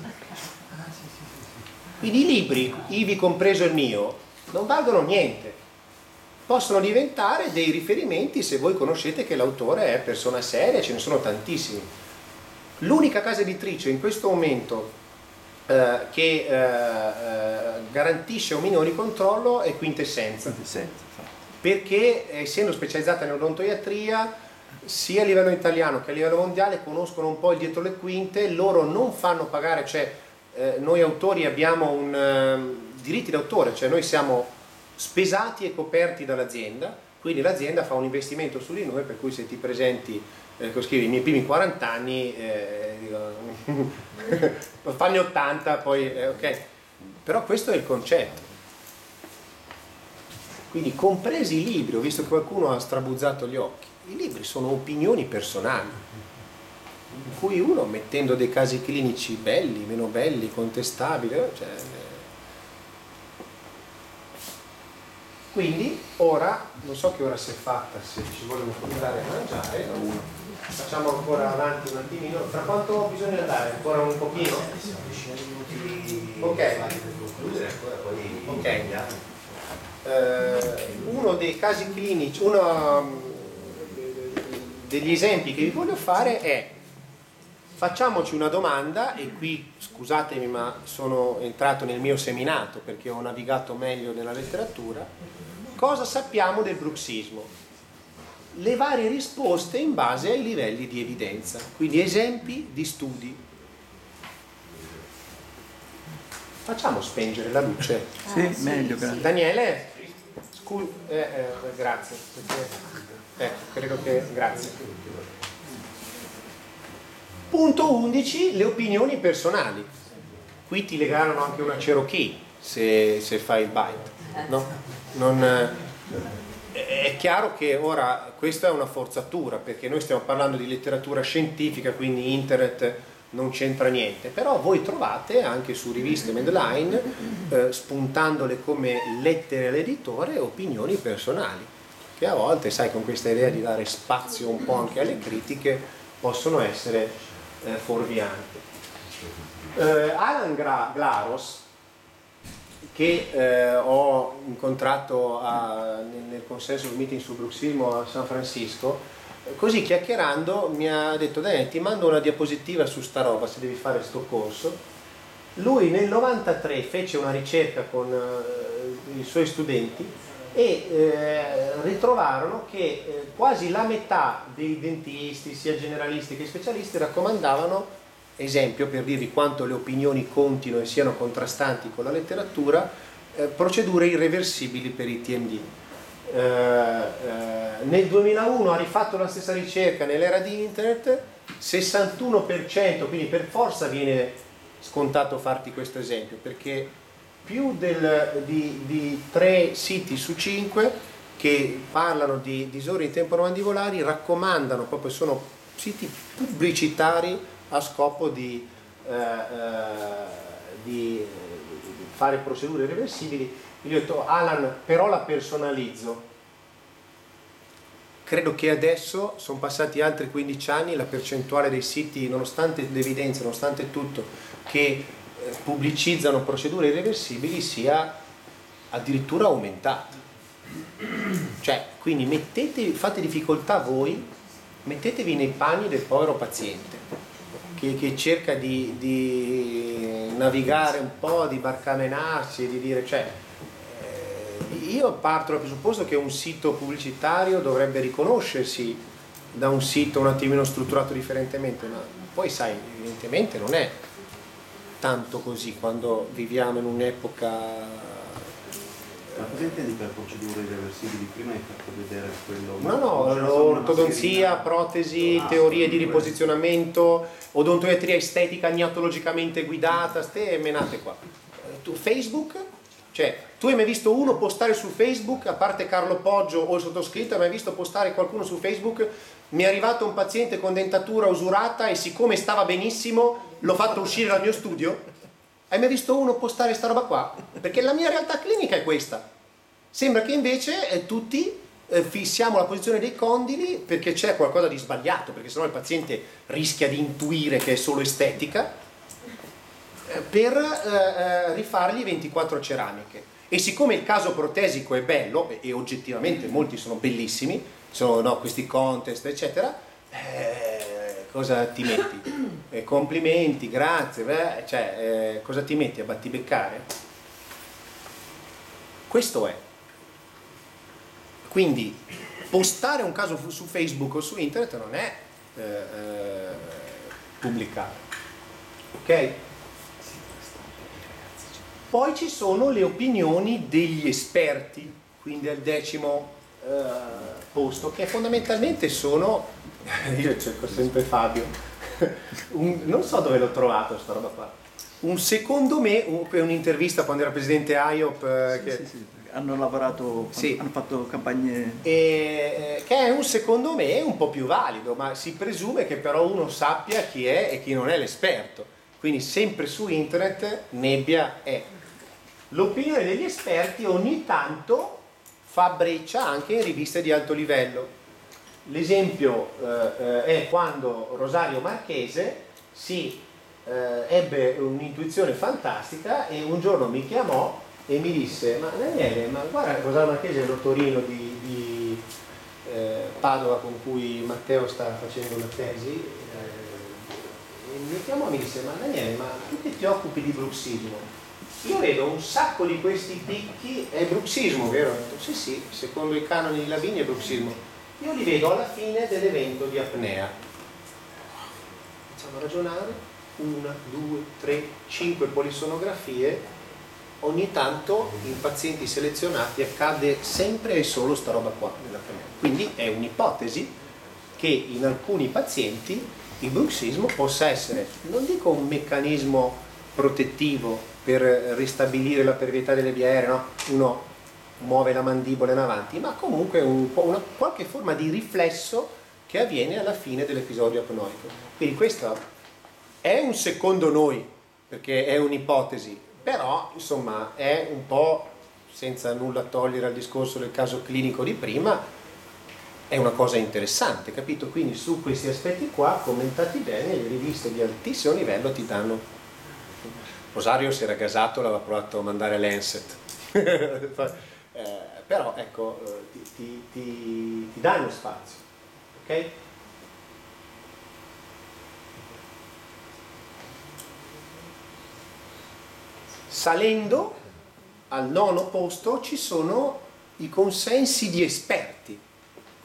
Quindi i libri, ivi compreso il mio, non valgono niente. Possono diventare dei riferimenti se voi conoscete che l'autore è persona seria, ce ne sono tantissimi. L'unica casa editrice in questo momento eh, che eh, garantisce un minore controllo è Quintessenza. Quintessenza, perché essendo specializzata nell'odontoiatria, sia a livello italiano che a livello mondiale conoscono un po' il dietro le quinte, loro non fanno pagare, cioè eh, noi autori abbiamo un eh, diritti d'autore, cioè noi siamo spesati e coperti dall'azienda, quindi l'azienda fa un investimento su di noi, per cui se ti presenti Eh, scrivi i miei primi quarant'anni, eh, fanno ottanta, poi eh, ok. Però questo è il concetto. Quindi, compresi i libri, ho visto che qualcuno ha strabuzzato gli occhi, i libri sono opinioni personali, in cui uno, mettendo dei casi clinici belli, meno belli, contestabili, cioè, quindi ora, non so che ora si è fatta, se ci vogliono andare a mangiare, facciamo ancora avanti un attimino, tra quanto bisogna andare? Ancora un pochino? Ok, okay. Uh, uno dei casi clinici, uno degli esempi che vi voglio fare è, facciamoci una domanda, e qui scusatemi ma sono entrato nel mio seminato perché ho navigato meglio nella letteratura, cosa sappiamo del bruxismo? Le varie risposte in base ai livelli di evidenza, quindi esempi di studi. Facciamo spengere la luce. Sì, sì, meglio, grazie. Daniele, scu- eh, eh, grazie, perché, eh, credo che, grazie. Punto undici, le opinioni personali. Qui ti legarono anche una Cherokee se, se fai il bite, no? Non, è chiaro che ora questa è una forzatura perché noi stiamo parlando di letteratura scientifica, quindi internet non c'entra niente, però voi trovate anche su riviste Medline, eh, spuntandole come lettere all'editore, opinioni personali, che a volte, sai, con questa idea di dare spazio un po' anche alle critiche, possono essere Eh, fuorviante. Eh, Alan Gra- Glaros, che eh, ho incontrato a, nel, nel consensus meeting sul bruxismo a San Francisco, così chiacchierando mi ha detto: Daniele, ti mando una diapositiva su sta roba se devi fare sto corso. Lui nel novantatré fece una ricerca con eh, i suoi studenti e eh, ritrovarono che eh, quasi la metà dei dentisti, sia generalisti che specialisti, raccomandavano, esempio per dirvi quanto le opinioni contino e siano contrastanti con la letteratura, eh, procedure irreversibili per i T M D. Eh, eh, nel duemilauno ha rifatto la stessa ricerca nell'era di internet, sessantuno per cento, quindi per forza viene scontato farti questo esempio, perché più del, di, di tre siti su cinque che parlano di disordini temporomandibolari raccomandano, proprio sono siti pubblicitari a scopo di, eh, di fare procedure irreversibili. Io ho detto: Alan, però la personalizzo. Credo che adesso, sono passati altri quindici anni, la percentuale dei siti, nonostante l'evidenza, nonostante tutto, che pubblicizzano procedure irreversibili sia addirittura aumentata. Cioè, quindi mettete, fate difficoltà voi, mettetevi nei panni del povero paziente che, che cerca di, di navigare un po', di barcamenarsi, di dire, cioè, io parto dal presupposto che un sito pubblicitario dovrebbe riconoscersi da un sito un attimino strutturato differentemente, ma poi sai, evidentemente non è tanto così quando viviamo in un'epoca. Ma cosa intendi per procedure irreversibili? Prima hai fatto vedere quello... No, no, l'ortodonzia, protesi, ah, teorie di riposizionamento, odontoiatria estetica agnatologicamente guidata, ste menate qua. Tu, Facebook? Cioè, tu hai mai visto uno postare su Facebook, a parte Carlo Poggio o il sottoscritto, hai mai visto postare qualcuno su Facebook? Mi è arrivato un paziente con dentatura usurata e siccome stava benissimo, l'ho fatto uscire dal mio studio? Hai mai visto uno postare sta roba qua? Perché la mia realtà clinica è questa. Sembra che invece eh, tutti eh, fissiamo la posizione dei condili perché c'è qualcosa di sbagliato, perché sennò il paziente rischia di intuire che è solo estetica, eh, per eh, rifargli ventiquattro ceramiche. E siccome il caso protesico è bello, e, e oggettivamente molti sono bellissimi, sono no, questi contest, eccetera, eh, cosa ti metti? Eh, complimenti, grazie, beh, cioè, eh, cosa ti metti a battibeccare? Questo è. Quindi postare un caso su Facebook o su internet non è eh, eh, pubblicare. Ok? Poi ci sono le opinioni degli esperti, quindi al decimo eh, posto, che fondamentalmente sono... Io cerco sempre Fabio, un, non so dove l'ho trovato sta roba qua, un secondo me è un'intervista quando era presidente I O P, eh, sì, che... sì, sì. hanno lavorato, sì. hanno fatto campagne e, eh, che è un secondo me un po' più valido, ma si presume che però uno sappia chi è e chi non è l'esperto, quindi sempre su internet nebbia è. L'opinione degli esperti ogni tanto fa breccia anche in riviste di alto livello. L'esempio eh, è quando Rosario Marchese si eh, ebbe un'intuizione fantastica e un giorno mi chiamò e mi disse: ma Daniele, ma guarda, Rosario Marchese è lo Torino di, di eh, Padova con cui Matteo sta facendo la tesi, eh, e mi chiamò e mi disse: ma Daniele, ma tu che ti occupi di bruxismo? Io vedo un sacco di questi picchi, è bruxismo, vero? Sì, sì, secondo i canoni di Lavigne è bruxismo. Io li vedo alla fine dell'evento di apnea. Facciamo a ragionare, una, due, tre, cinque polisonografie, ogni tanto in pazienti selezionati accade sempre e solo sta roba qua dell'apnea. Quindi è un'ipotesi che in alcuni pazienti il bruxismo possa essere, non dico un meccanismo protettivo per ristabilire la pervietà delle vie aeree, no? Uno muove la mandibola in avanti, ma comunque un po' una, qualche forma di riflesso che avviene alla fine dell'episodio apnoico. Quindi questo è un secondo noi, perché è un'ipotesi, però insomma è un po', senza nulla togliere al discorso del caso clinico di prima, è una cosa interessante, capito? Quindi su questi aspetti qua, commentati bene, le riviste di altissimo livello ti danno. Rosario si era gasato, l'aveva provato a mandare all'Lancet. Eh, però ecco, ti, ti, ti, ti danno spazio, ok? Salendo al nono posto ci sono i consensi di esperti,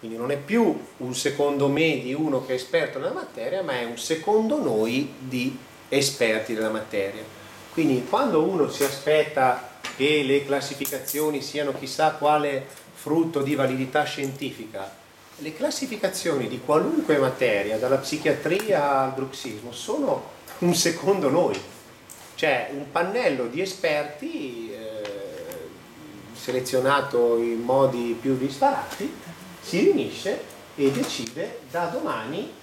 quindi non è più un secondo me di uno che è esperto nella materia, ma è un secondo noi di esperti della materia. Quindi quando uno si aspetta che le classificazioni siano chissà quale frutto di validità scientifica, le classificazioni di qualunque materia, dalla psichiatria al bruxismo, sono un secondo noi, cioè un pannello di esperti eh, selezionato in modi più disparati si riunisce e decide da domani.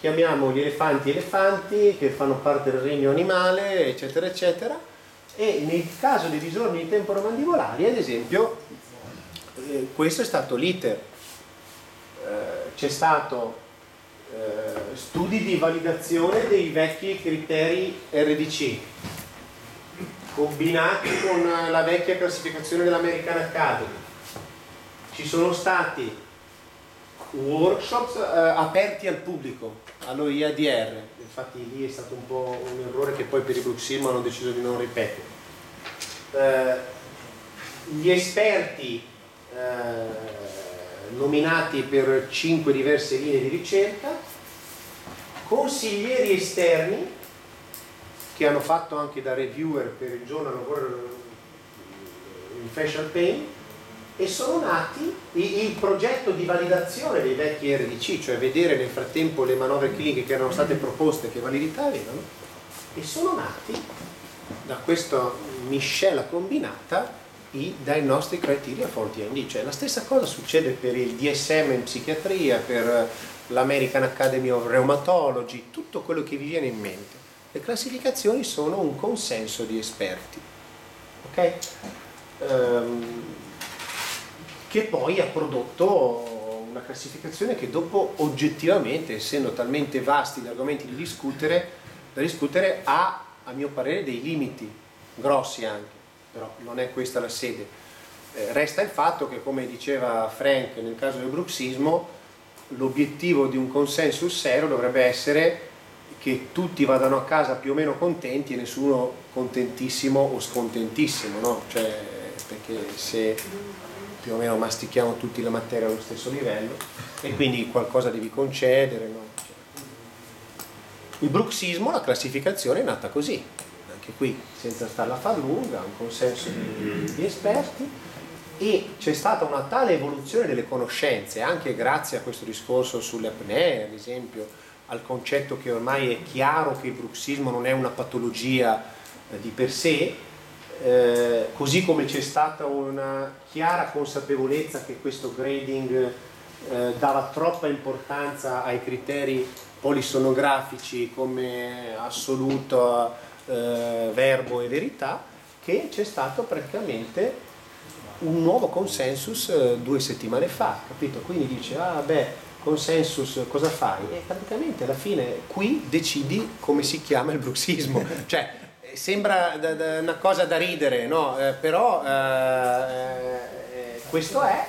Chiamiamo gli elefanti elefanti che fanno parte del regno animale, eccetera eccetera. E nel caso di disordini temporomandibolari, ad esempio, eh, questo è stato l'iter. Eh, c'è stato eh, studi di validazione dei vecchi criteri R D C, combinati con la vecchia classificazione dell'American Academy. Ci sono stati workshop eh, aperti al pubblico, allo I A D R, infatti lì è stato un po' un errore che poi per il bruxismo hanno deciso di non ripetere. Eh, gli esperti eh, nominati per cinque diverse linee di ricerca, consiglieri esterni che hanno fatto anche da reviewer per il Journal of Oral Facial Pain, e sono nati il progetto di validazione dei vecchi R D C, cioè vedere nel frattempo le manovre cliniche che erano state proposte, che validità avevano, e sono nati da questa miscela combinata i diagnostic criteria for D and D, cioè la stessa cosa succede per il D S M in psichiatria, per l'American Academy of Rheumatology, tutto quello che vi viene in mente. Le classificazioni sono un consenso di esperti, okay? Ehm, che poi ha prodotto una classificazione che dopo oggettivamente, essendo talmente vasti gli argomenti da discutere, da discutere ha, a mio parere, dei limiti, grossi anche, però non è questa la sede. Eh, resta il fatto che, come diceva Frank nel caso del bruxismo, l'obiettivo di un consensus serio dovrebbe essere che tutti vadano a casa più o meno contenti e nessuno contentissimo o scontentissimo, no? Cioè, perché se più o meno mastichiamo tutti la materia allo stesso livello e quindi qualcosa devi concedere, no? Il bruxismo, la classificazione è nata così, anche qui senza starla a far lunga, un consenso di, di esperti, e c'è stata una tale evoluzione delle conoscenze, anche grazie a questo discorso sulle apnee, ad esempio, al concetto che ormai è chiaro che il bruxismo non è una patologia di per sé, eh, così come c'è stata una chiara consapevolezza che questo grading eh, dava troppa importanza ai criteri polisonografici come assoluto, eh, verbo e verità, che c'è stato praticamente un nuovo consensus eh, due settimane fa, capito? Quindi dice, ah beh, consensus cosa fai? E praticamente alla fine qui decidi come si chiama il bruxismo, cioè sembra da, da una cosa da ridere, no? Eh, però eh, questo è,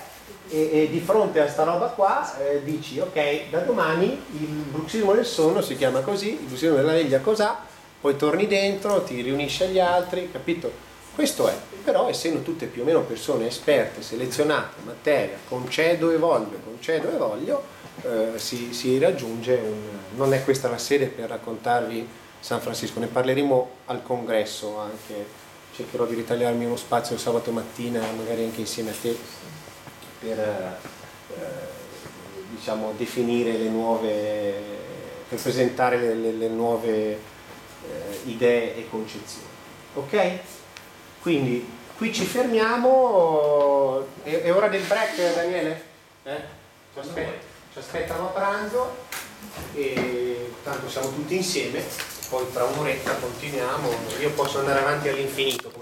e, e di fronte a sta roba qua eh, dici ok, da domani il bruxismo del sonno si chiama così, il bruxismo della veglia cos'ha, poi torni dentro, ti riunisci agli altri, capito? Questo è, però essendo tutte più o meno persone esperte, selezionate, materia, concedo e voglio, concedo e voglio, eh, si, si raggiunge un... Non è questa la sede per raccontarvi San Francisco, ne parleremo al congresso anche, cercherò di ritagliarmi uno spazio sabato mattina, magari anche insieme a te, per eh, diciamo, definire le nuove, per presentare le, le, le nuove eh, idee e concezioni. Ok? Quindi qui ci fermiamo, è, è ora del break, Daniele? Eh? Ci, aspett- ci aspettano a pranzo e tanto siamo tutti insieme, poi tra un'oretta continuiamo, io posso andare avanti all'infinito.